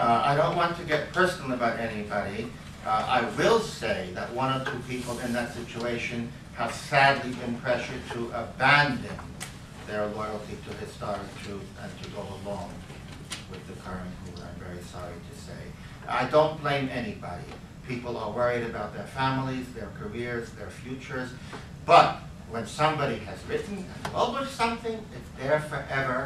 Uh, I don't want to get personal about anybody. Uh, I will say that one or two people in that situation have sadly been pressured to abandon their loyalty to historic truth and to go along with the current rule, I'm very sorry to say. I don't blame anybody. People are worried about their families, their careers, their futures, but when somebody has written and published something, it's there forever.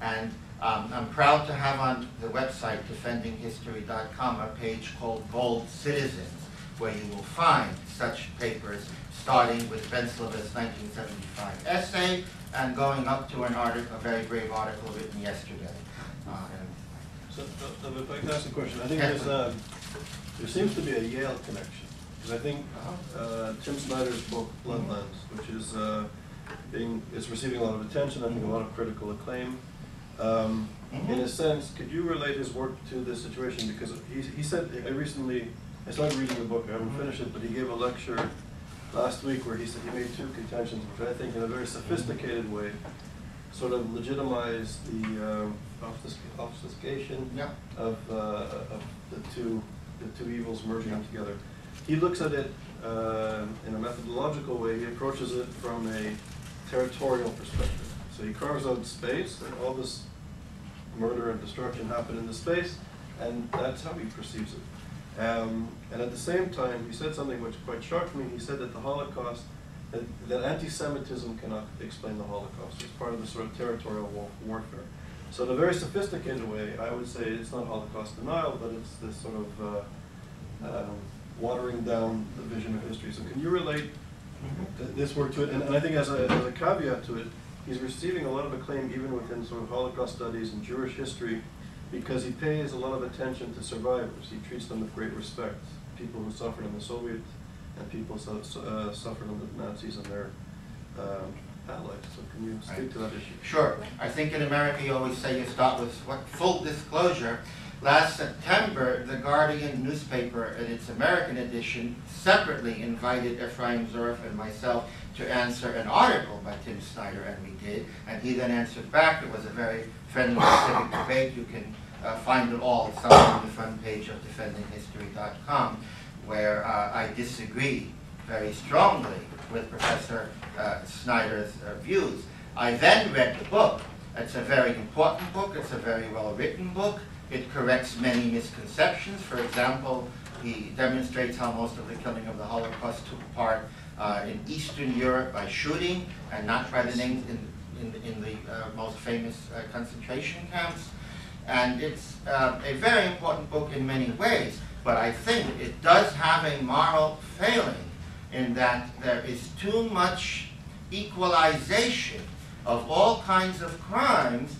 And Um, I'm proud to have on the website defending history dot com a page called Bold Citizens, where you will find such papers, starting with Venslova's nineteen seventy-five essay and going up to an article, a very brave article written yesterday. Uh, so, uh, if I could ask a question, I think there's, um, there seems to be a Yale connection, because I think uh, Tim Snyder's book Bloodlands, which is uh, being is receiving a lot of attention, I think a lot of critical acclaim. Um, mm-hmm. In a sense, could you relate his work to this situation? Because he, he said, I recently, I started reading the book, I haven't mm-hmm. finished it, but he gave a lecture last week where he said he made two contentions, which I think in a very sophisticated way sort of legitimized the uh, obfuscation yeah. of, uh, of the, two, the two evils merging yeah. together. He looks at it uh, in a methodological way, he approaches it from a territorial perspective. So he carves out space, and all this murder and destruction happened in the space, and that's how he perceives it. Um, and at the same time, he said something which quite shocked me. He said that the Holocaust, that, that anti-Semitism cannot explain the Holocaust. It's part of the sort of territorial war warfare. So in a very sophisticated way, I would say it's not Holocaust denial, but it's this sort of uh, uh, watering down the vision of history. So can you relate th this work to it? And, and I think as a, as a caveat to it, he's receiving a lot of acclaim even within sort of Holocaust studies and Jewish history because he pays a lot of attention to survivors. He treats them with great respect, people who suffered in the Soviet and people who so, so, uh, suffered under the Nazis and their um, dialogue, so can you speak right. to that issue? Sure. I think in America you always say you start with what, full disclosure. Last September, the Guardian newspaper, in its American edition, separately invited Efraim Zuroff and myself to answer an article by Tim Snyder, and we did. And he then answered back. It was a very friendly civic debate. You can uh, find it all on the front page of defending history dot com, where uh, I disagree very strongly with Professor uh, Snyder's uh, views. I then read the book. It's a very important book. It's a very well-written book. It corrects many misconceptions. For example, he demonstrates how most of the killing of the Holocaust took part uh, in Eastern Europe by shooting and not by the names in, in, in the uh, most famous uh, concentration camps. And it's uh, a very important book in many ways, but I think it does have a moral failing in that there is too much equalization of all kinds of crimes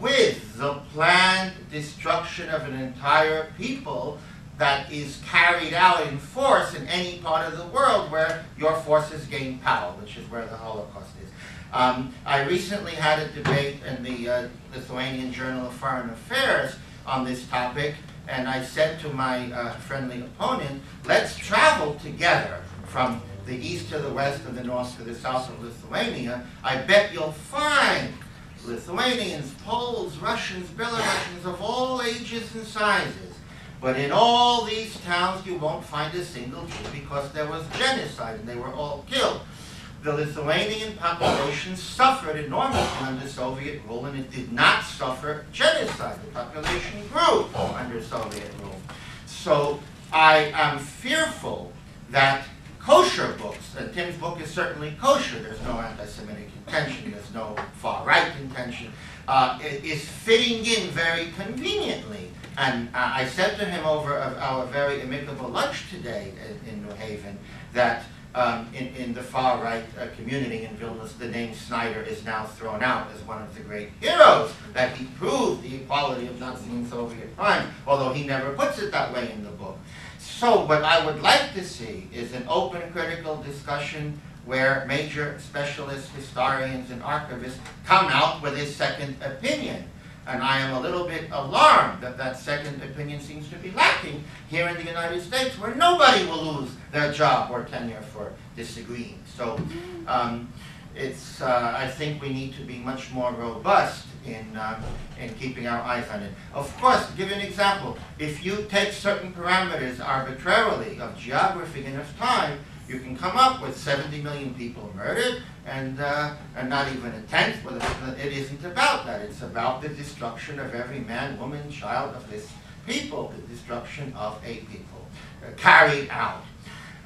with the planned destruction of an entire people that is carried out in force in any part of the world where your forces gain power, which is where the Holocaust is. Um, I recently had a debate in the uh, Lithuanian Journal of Foreign Affairs on this topic, and I said to my uh, friendly opponent, let's travel together from the east to the west and the north to the south of Lithuania. I bet you'll find Lithuanians, Poles, Russians, Belarusians of all ages and sizes. But in all these towns you won't find a single Jew because there was genocide and they were all killed. The Lithuanian population suffered enormously under Soviet rule, and it did not suffer genocide. The population grew under Soviet rule. So I am fearful that kosher books, and Tim's book is certainly kosher, there's no anti-Semitic intention, there's no far-right intention, uh, is fitting in very conveniently. And uh, I said to him over uh, our very amicable lunch today in, in New Haven that um, in, in the far-right uh, community in Vilnius, the name Snyder is now thrown out as one of the great heroes, that he proved the equality of Nazi and Soviet crime, although he never puts it that way in the book. So what I would like to see is an open critical discussion where major specialists, historians, and archivists come out with a second opinion. And I am a little bit alarmed that that second opinion seems to be lacking here in the United States, where nobody will lose their job or tenure for disagreeing. So um, it's, uh, I think we need to be much more robust in, um, in keeping our eyes on it. Of course, to give an example, if you take certain parameters arbitrarily of geography and of time, you can come up with seventy million people murdered, and, uh, and not even a tenth. Well, it isn't about that. It's about the destruction of every man, woman, child of this people, the destruction of a people uh, carried out.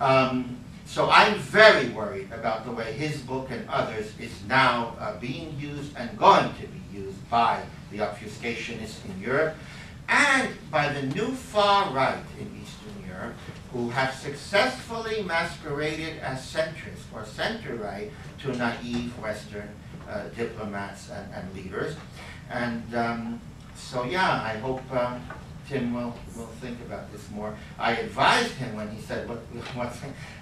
Um, So I'm very worried about the way his book and others is now uh, being used and going to be used by the obfuscationists in Europe and by the new far right in Eastern Europe, who have successfully masqueraded as centrist or center-right to naive Western uh, diplomats and, and leaders. And um, so yeah, I hope uh, Tim will, will think about this more. I advised him when he said, what, what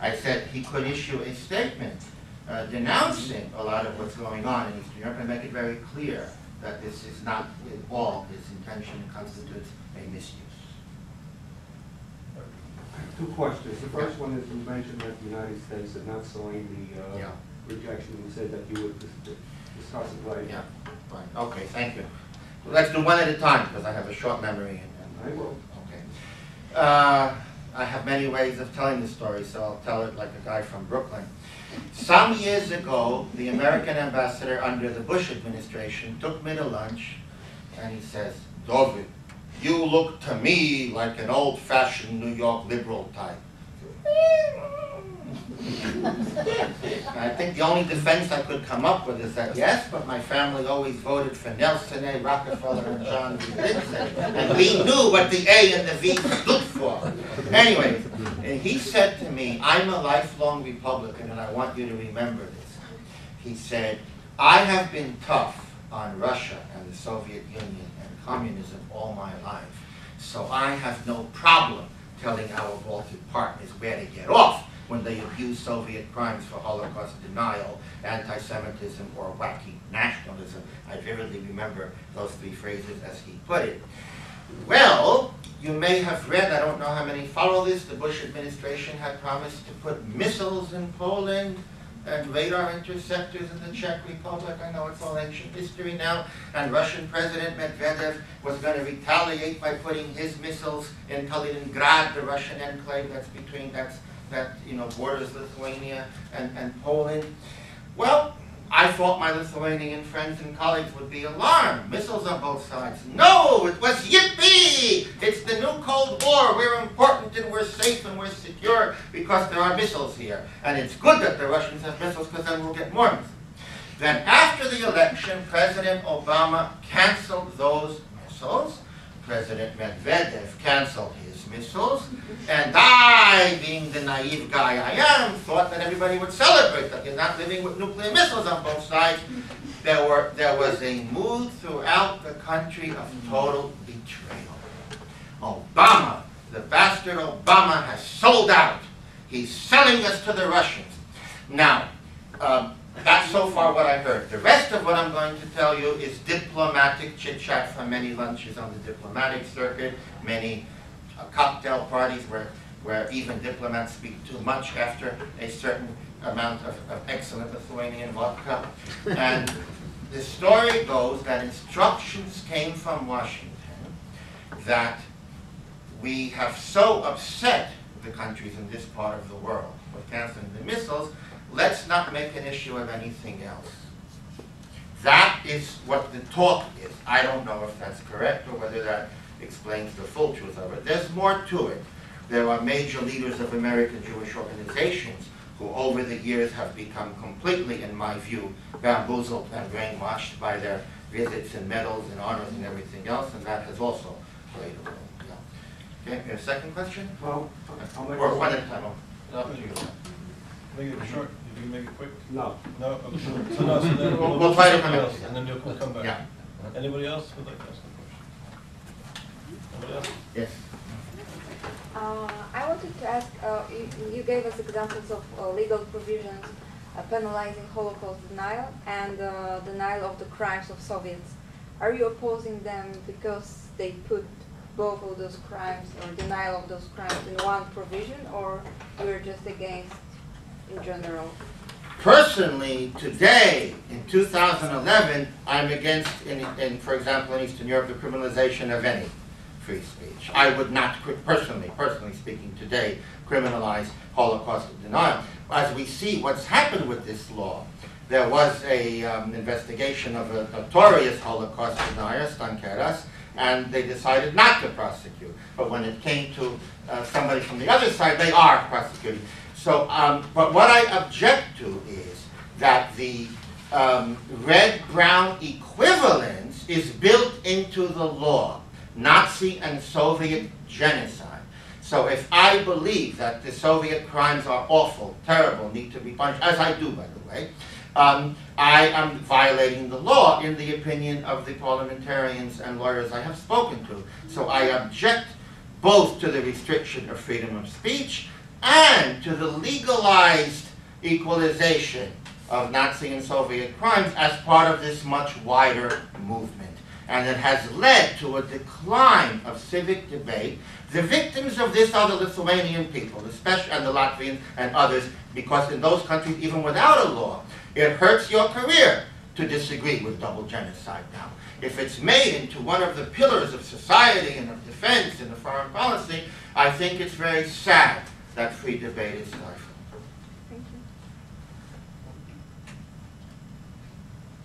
I said he could issue a statement uh, denouncing a lot of what's going on in Eastern Europe and make it very clear that this is not at all his intention, constitutes a misuse. Two questions. The first yeah. one is you mentioned that the United States did not sign the uh, yeah. rejection. You said that you would discuss it later. Yeah, fine. Okay, thank you. Let's do one at a time because I have a short memory. I will. Okay. Uh, I have many ways of telling the story, so I'll tell it like a guy from Brooklyn. Some years ago, the American ambassador under the Bush administration took me to lunch, and he says, Dovid, you look to me like an old-fashioned New York liberal type. I think the only defense I could come up with is that, yes, but my family always voted for Nelson A. Rockefeller and John V. Nixon, and we knew what the A and the V stood for. Anyway, and he said to me, I'm a lifelong Republican, and I want you to remember this. He said, I have been tough on Russia and the Soviet Union and communism all my life, so I have no problem telling our Baltic partners where to get off. when they accused Soviet crimes for Holocaust denial, anti-Semitism, or wacky nationalism. I vividly remember those three phrases as he put it. Well, you may have read, I don't know how many follow this, the Bush administration had promised to put missiles in Poland and radar interceptors in the Czech Republic. I know it's all ancient history now. And Russian President Medvedev was going to retaliate by putting his missiles in Kaliningrad, the Russian enclave that's between, that's, that you know, borders Lithuania and, and Poland. Well, I thought my Lithuanian friends and colleagues would be alarmed. Missiles on both sides. No, it was yippee! It's the new Cold War. We're important and we're safe and we're secure because there are missiles here. And it's good that the Russians have missiles because then we'll get more missiles. Then after the election, President Obama canceled those missiles. President Medvedev canceled his missiles. And I, being the naive guy I am, thought that everybody would celebrate that you're not living with nuclear missiles on both sides. There, were, there was a mood throughout the country of total betrayal. Obama, the bastard Obama, has sold out. He's selling us to the Russians. Now, um, that's so far what I heard. The rest of what I'm going to tell you is diplomatic chit-chat from many lunches on the diplomatic circuit, many Uh, cocktail parties where, where even diplomats speak too much after a certain amount of, of excellent Lithuanian vodka. And the story goes that instructions came from Washington that we have so upset the countries in this part of the world with canceling the missiles, let's not make an issue of anything else. That is what the talk is. I don't know if that's correct or whether that explains the full truth of it. There's more to it. There are major leaders of American Jewish organizations who over the years have become completely, in my view, bamboozled and brainwashed by their visits and medals and honors and everything else, and that has also played a role. Yeah. Okay, your second question? Well, I'll make or one at a time. I'll make it short. Did you make it quick? No. No? Okay. So no, so then we'll, we'll try to come back. And then you'll come back. Yeah. Anybody else would like to ask? Yes. Uh, I wanted to ask, uh, you, you gave us examples of uh, legal provisions uh, penalizing Holocaust denial and uh, denial of the crimes of Soviets. Are you opposing them because they put both of those crimes or denial of those crimes in one provision, or you're just against in general? Personally, today, in two thousand eleven, I'm against, in, in, for example, in Eastern Europe, the criminalization of any free speech. I would not, personally, personally speaking today, criminalize Holocaust denial. As we see what's happened with this law, there was an um, investigation of a notorious Holocaust denier, Stankeras, and they decided not to prosecute. But when it came to uh, somebody from the other side, they are prosecuting. So, um, but what I object to is that the um, red-brown equivalence is built into the law. Nazi and Soviet genocide. So if I believe that the Soviet crimes are awful, terrible, need to be punished, as I do, by the way, um, I am violating the law in the opinion of the parliamentarians and lawyers I have spoken to. So I object both to the restriction of freedom of speech and to the legalized equalization of Nazi and Soviet crimes as part of this much wider movement. And it has led to a decline of civic debate. The victims of this are the Lithuanian people, especially, and the Latvians and others, because in those countries, even without a law, it hurts your career to disagree with double genocide now. If it's made into one of the pillars of society and of defense and of foreign policy, I think it's very sad that free debate is stifled. Thank you.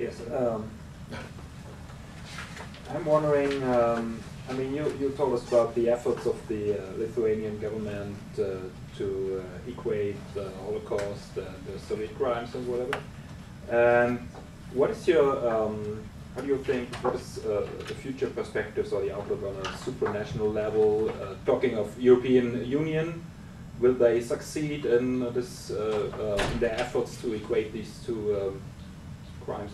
Yes. Um, I'm wondering, um, I mean, you, you told us about the efforts of the uh, Lithuanian government uh, to uh, equate the Holocaust, uh, the Soviet crimes and whatever. Um, what is your, um, how do you think, what is uh, the future perspectives or the outlook on a supranational level, uh, talking of European Union? Will they succeed in, this, uh, uh, in their efforts to equate these two um, crimes?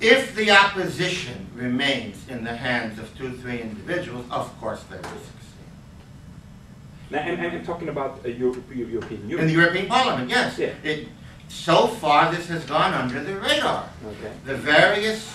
If the opposition remains in the hands of two, three individuals, of course they will succeed. Now, and, and I'm talking about uh, Europe, European Union. And the European Parliament, yes. Yeah. It, so far, this has gone under the radar. Okay. The various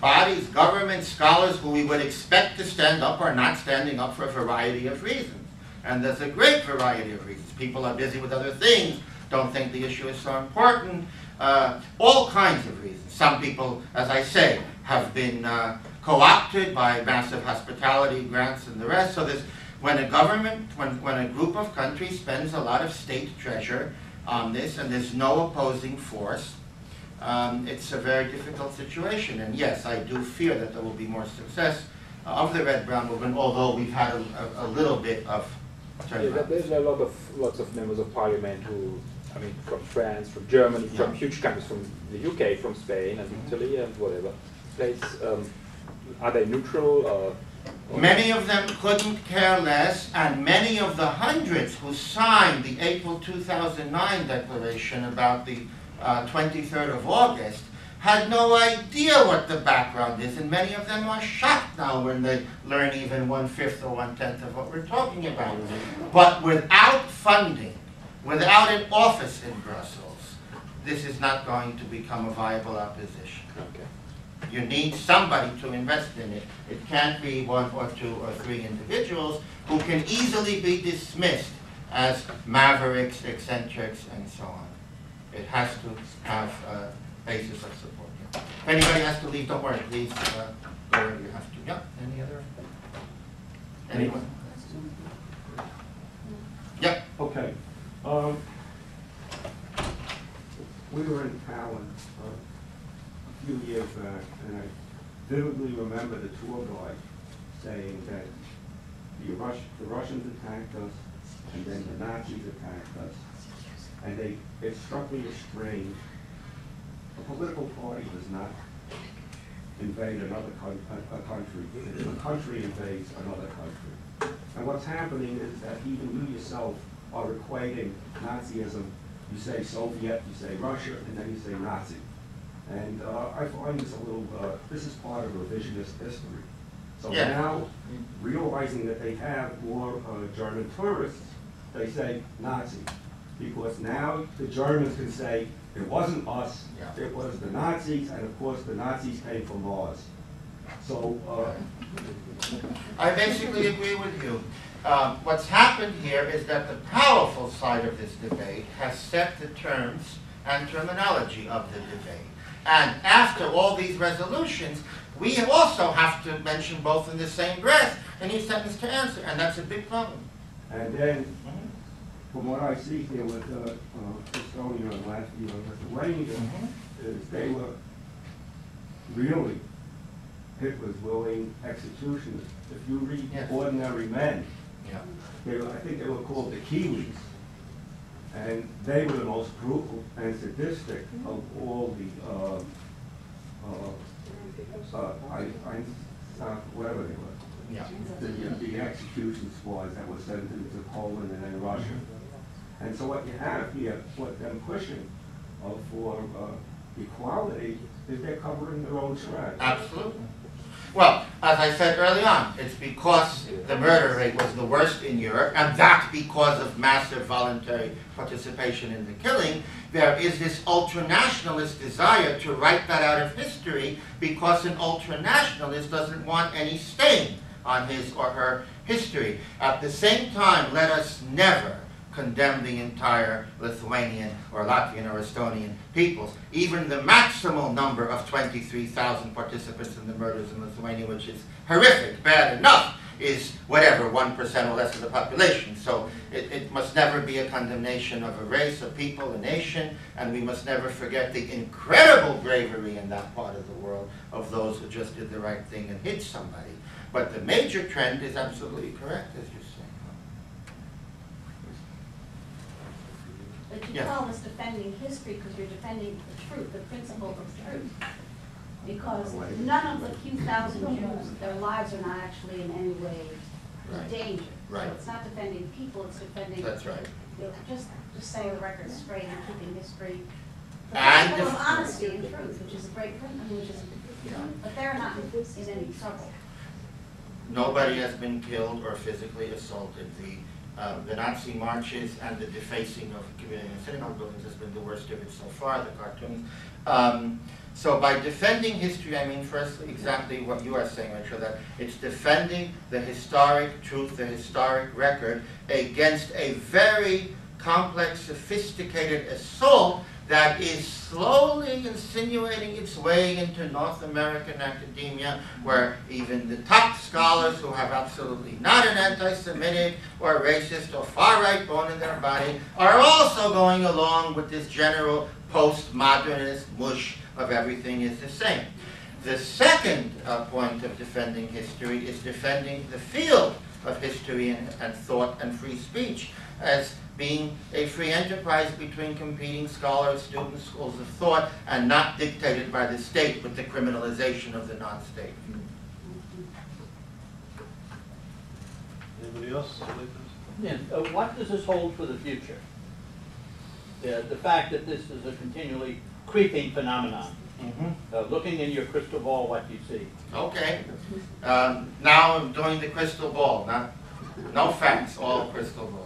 bodies, governments, scholars who we would expect to stand up are not standing up for a variety of reasons. And there's a great variety of reasons. People are busy with other things, don't think the issue is so important, uh, all kinds of reasons. Some people, as I say, have been uh, co-opted by massive hospitality grants and the rest. So this, when a government, when, when a group of countries spends a lot of state treasure on this and there's no opposing force, um, it's a very difficult situation. And yes, I do fear that there will be more success of the Red Brown movement, although we've had a, a, a little bit of turnout. Yeah, there's a lot of, lots of members of parliament who, I mean, from France, from Germany, yeah. from huge countries, from the U K, from Spain, and mm-hmm. Italy, and whatever. Place, um, are they neutral? Or, or many of them couldn't care less, and many of the hundreds who signed the April two thousand nine declaration about the uh, twenty-third of August had no idea what the background is, and many of them are shocked now when they learn even one-fifth or one-tenth of what we're talking about. But without funding, without an office in Brussels, this is not going to become a viable opposition. Okay. You need somebody to invest in it. It can't be one or two or three individuals who can easily be dismissed as mavericks, eccentrics, and so on. It has to have a basis of support. Yeah. If anybody has to leave, don't worry. Please uh, go wherever you have to. Yeah. Any other? Anyone? Yeah. Okay. Um, we were in Tallinn a few years back, and I vividly remember the tour guide saying that the, Rus the Russians attacked us, and then the Nazis attacked us. And they, it struck me as strange. A political party does not invade another con a, a country. A country invades another country. And what's happening is that even you yourself are equating Nazism. You say Soviet, you say Russia, and then you say Nazi. And uh, I find this a little, uh, this is part of revisionist history. So yeah. now, realizing that they have more uh, German tourists, they say Nazi. Because now the Germans can say, it wasn't us, yeah. it was the Nazis, and of course the Nazis came from Mars. So, uh, I basically agree with you. Um, what's happened here is that the powerful side of this debate has set the terms and terminology of the debate. And after all these resolutions, we also have to mention both in the same breath and each sentence to answer, and that's a big problem. And then, mm-hmm. from what I see here with uh, uh, Estonia and Latvia and Lithuania, mm-hmm. is they were really Hitler's willing executioners. If you read yes. Ordinary Men, yeah. They were, I think they were called the Kiwis, and they were the most brutal and sadistic of all the, uh, uh, uh, I, I, whatever they were, yeah. the, the execution squads that were sent into Poland and then Russia. And so what you have here, what them pushing uh, for uh, equality, is they're covering their own tracks. Absolutely. Well, as I said early on, it's because the murder rate was the worst in Europe, and that's because of massive voluntary participation in the killing. There is this ultranationalist desire to write that out of history because an ultranationalist doesn't want any stain on his or her history. At the same time, let us never condemn the entire Lithuanian or Latvian or Estonian peoples. Even the maximal number of twenty-three thousand participants in the murders in Lithuania, which is horrific, bad enough, is whatever, one percent or less of the population. So it, it must never be a condemnation of a race, a people, a nation, and we must never forget the incredible bravery in that part of the world of those who just did the right thing and hit somebody. But the major trend is absolutely correct, as you say. But you yes. call this defending history because you're defending the truth, the principle of truth. Because none of the few thousand Jews, their lives are not actually in any way right. danger. Right. So it's not defending people, it's defending... That's right. You know, just, just saying the record straight and keeping history... The and the honesty and truth, which is a great principle, which is... Yeah. But they're not in any trouble. Nobody has been killed or physically assaulted. The uh, the Nazi marches and the defacing of community and synagogue buildings has been the worst of it so far, the cartoons. Um, so by defending history, I mean first exactly what you are saying, Rachel, that it's defending the historic truth, the historic record, against a very complex, sophisticated assault that is slowly insinuating its way into North American academia, where even the top scholars who have absolutely not an anti-Semitic or racist or far-right bone in their body are also going along with this general postmodernist mush of everything is the same. The second uh, point of defending history is defending the field of history and, and thought and free speech as being a free enterprise between competing scholars, students, schools of thought, and not dictated by the state with the criminalization of the non-state. Anybody else? Yeah. Uh, what does this hold for the future? The, the fact that this is a continually creeping phenomenon. Mm-hmm. Uh, looking in your crystal ball, what do you see? Okay. Um, now I'm doing the crystal ball. Not, no facts, all crystal ball.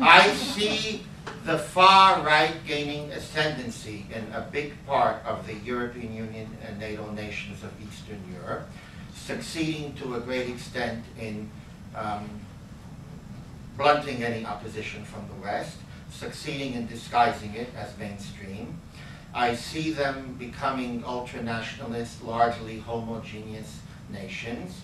I see the far right gaining ascendancy in a big part of the European Union and NATO nations of Eastern Europe, succeeding to a great extent in um, blunting any opposition from the West, succeeding in disguising it as mainstream. I see them becoming ultra-nationalist, largely homogeneous nations.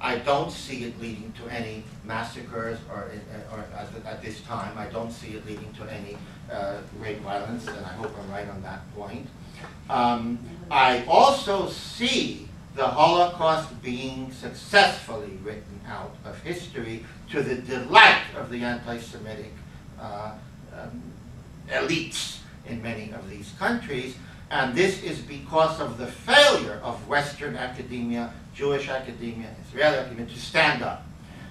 I don't see it leading to any massacres, or, or at this time, I don't see it leading to any uh, great violence, and I hope I'm right on that point. Um, I also see the Holocaust being successfully written out of history to the delight of the anti-Semitic uh, um, elites in many of these countries, and this is because of the failure of Western academia, Jewish academia, Israeli academia, to stand up.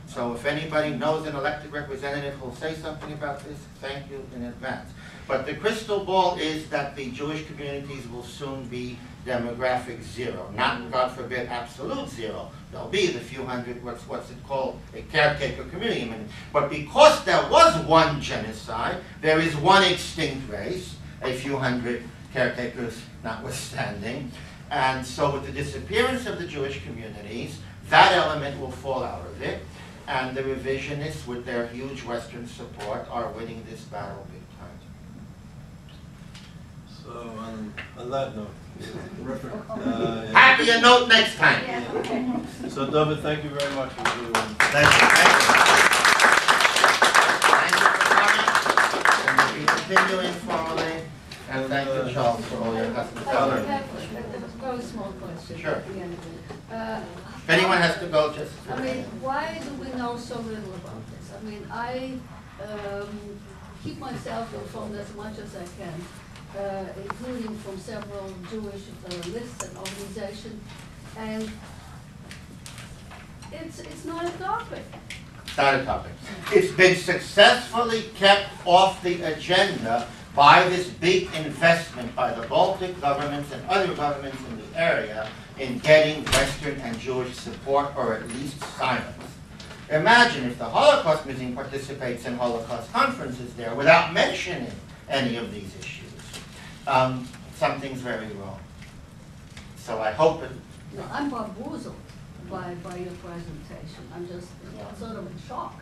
So if anybody knows an elected representative who'll say something about this, thank you in advance. But the crystal ball is that the Jewish communities will soon be demographic zero, not, God forbid, absolute zero. There'll be the few hundred, what's, what's it called, a caretaker community. But because there was one genocide, there is one extinct race, a few hundred caretakers notwithstanding. And so with the disappearance of the Jewish communities, that element will fall out of it. And the revisionists, with their huge Western support, are winning this battle big time. So on, on that note, uh, yeah. happier note next time. Yeah. So Dovid, thank you very much. Thank you. Thank you. Thank you for coming. And we continue informally. And thank you, Charles, for all your customers. Very small question. Sure. At the end of it. Uh, if anyone has to go, just... I mean, why do we know so little about this? I mean, I um, keep myself informed as much as I can, uh, including from several Jewish uh, lists and organizations, and it's, it's not a topic. It's not a topic. It's been successfully kept off the agenda by this big investment by the Baltic governments and other governments in the area in getting Western and Jewish support, or at least silence. Imagine if the Holocaust Museum participates in Holocaust conferences there without mentioning any of these issues. Um, something's very wrong. So I hope it... No, I'm bamboozled by, by your presentation. I'm just sort of in shock.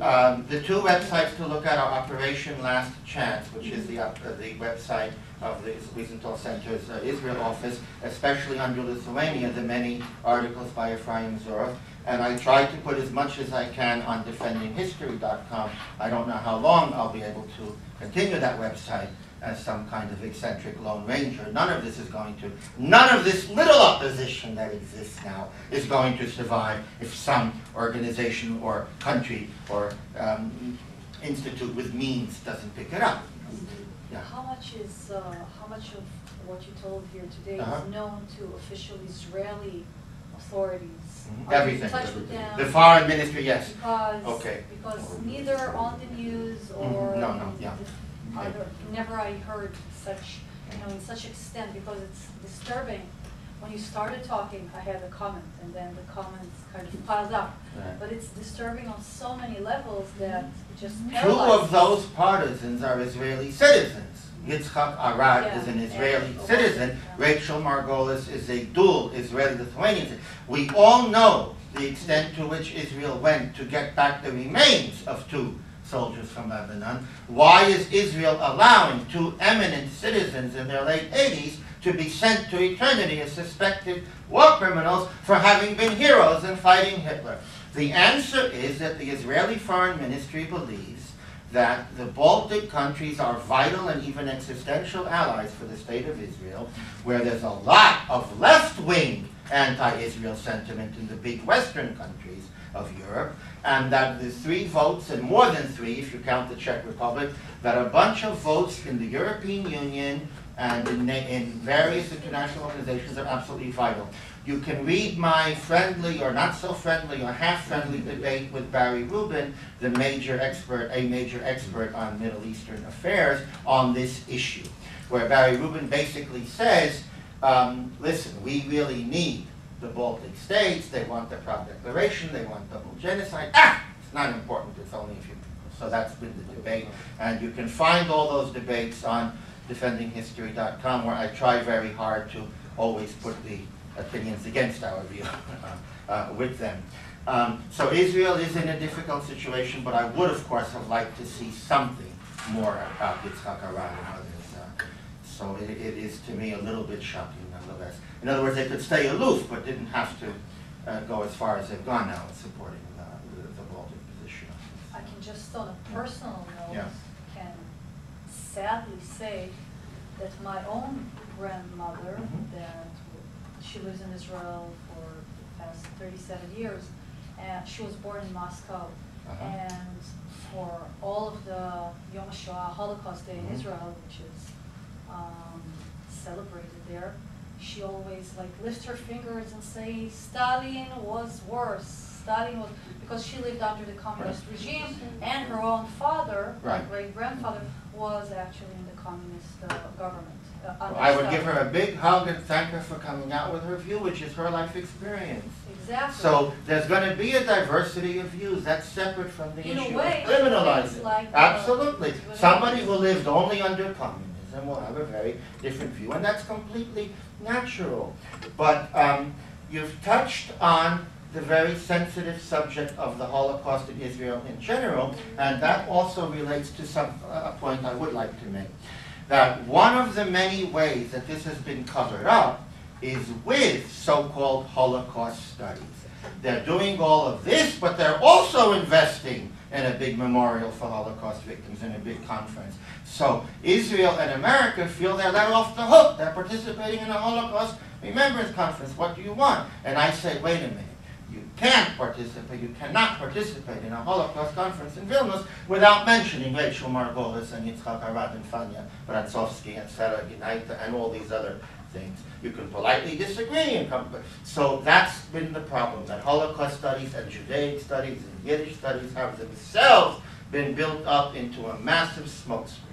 Um, the two websites to look at are Operation Last Chance, which is the, uh, the website of the Wiesenthal Center's uh, Israel office, especially under Lithuania, the many articles by Efraim Zuroff. And I try to put as much as I can on defending history dot com. I don't know how long I'll be able to continue that website as some kind of eccentric lone ranger. None of this is going to, none of this little opposition that exists now is going to survive if some organization or country or um, institute with means doesn't pick it up. Yeah. How much is, uh, how much of what you told here today uh-huh. is known to official Israeli authorities? Mm-hmm. Everything. In touch with them? The foreign ministry, yes. Because, okay. because neither on the news or... Mm-hmm. No, no, yeah. Either, never I heard such, you know, in such extent, because it's disturbing when you started talking, I had a comment, and then the comments kind of piled up. Right. But it's disturbing on so many levels that it just paralyzes. Two of those partisans are Israeli citizens. Yitzhak Arad yeah. is an Israeli yeah. citizen. Yeah. Rachel Margolis is a dual Israeli-Lithuanian citizen. We all know the extent to which Israel went to get back the remains of two soldiers from Lebanon. Why is Israel allowing two eminent citizens in their late eighties to be sent to eternity as suspected war criminals for having been heroes in fighting Hitler? The answer is that the Israeli Foreign Ministry believes that the Baltic countries are vital and even existential allies for the state of Israel, where there's a lot of left-wing anti-Israel sentiment in the big Western countries of Europe, and that the three votes, and more than three if you count the Czech Republic, that a bunch of votes in the European Union and in, in various international organizations are absolutely vital. You can read my friendly or not so friendly or half friendly debate with Barry Rubin, the major expert, a major expert on Middle Eastern affairs, on this issue, where Barry Rubin basically says, um, listen, we really need the Baltic states, they want the Prague Declaration, they want double genocide. Ah! It's not important, it's only a few people. So that's been the debate. And you can find all those debates on defending history dot com, where I try very hard to always put the opinions against our view uh, with them. Um, so Israel is in a difficult situation, but I would, of course, have liked to see something more about Yitzhak Arad and others. Uh, so it, it is, to me, a little bit shocking, nonetheless. In other words, they could stay aloof, but didn't have to uh, go as far as they've gone now in supporting uh, the, the Baltic position. I can just, on a personal note, yeah. can sadly say that my own grandmother, mm-hmm. that she lives in Israel for the past thirty-seven years, and she was born in Moscow. Uh-huh. And for all of the Yom HaShoah Holocaust Day in mm-hmm. Israel, which is um, celebrated there, she always like lift her fingers and say, Stalin was worse. Stalin was, because she lived under the communist right. regime, and her own father, right. great-grandfather, was actually in the communist uh, government. Uh, well, I would give her a big hug and thank her for coming out with her view, which is her life experience. Exactly. So there's going to be a diversity of views. That's separate from the in issue of criminalizing. Like Absolutely. The, Somebody who lived only under communism will have a very different view, and that's completely natural. But um, you've touched on the very sensitive subject of the Holocaust in Israel in general, and that also relates to some, uh, a point I would like to make. That one of the many ways that this has been covered up is with so-called Holocaust studies. They're doing all of this, but they're also investing in a big memorial for Holocaust victims and a big conference. So Israel and America feel they're let off the hook. They're participating in a Holocaust Remembrance Conference. What do you want? And I say, wait a minute. You can't participate, you cannot participate in a Holocaust conference in Vilnius without mentioning Rachel Margolis and Yitzhak Arad and Fania Brantsovsky and Sarah Ginaita and all these other things. You can politely disagree and come. So that's been the problem, that Holocaust studies and Judaic studies and Yiddish studies have themselves been built up into a massive smokescreen.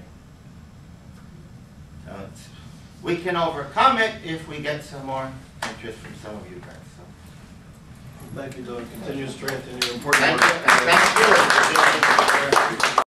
Uh, we can overcome it if we get some more interest from some of you guys. Thank you, Dovid. Continue strengthening your important work. Thank you.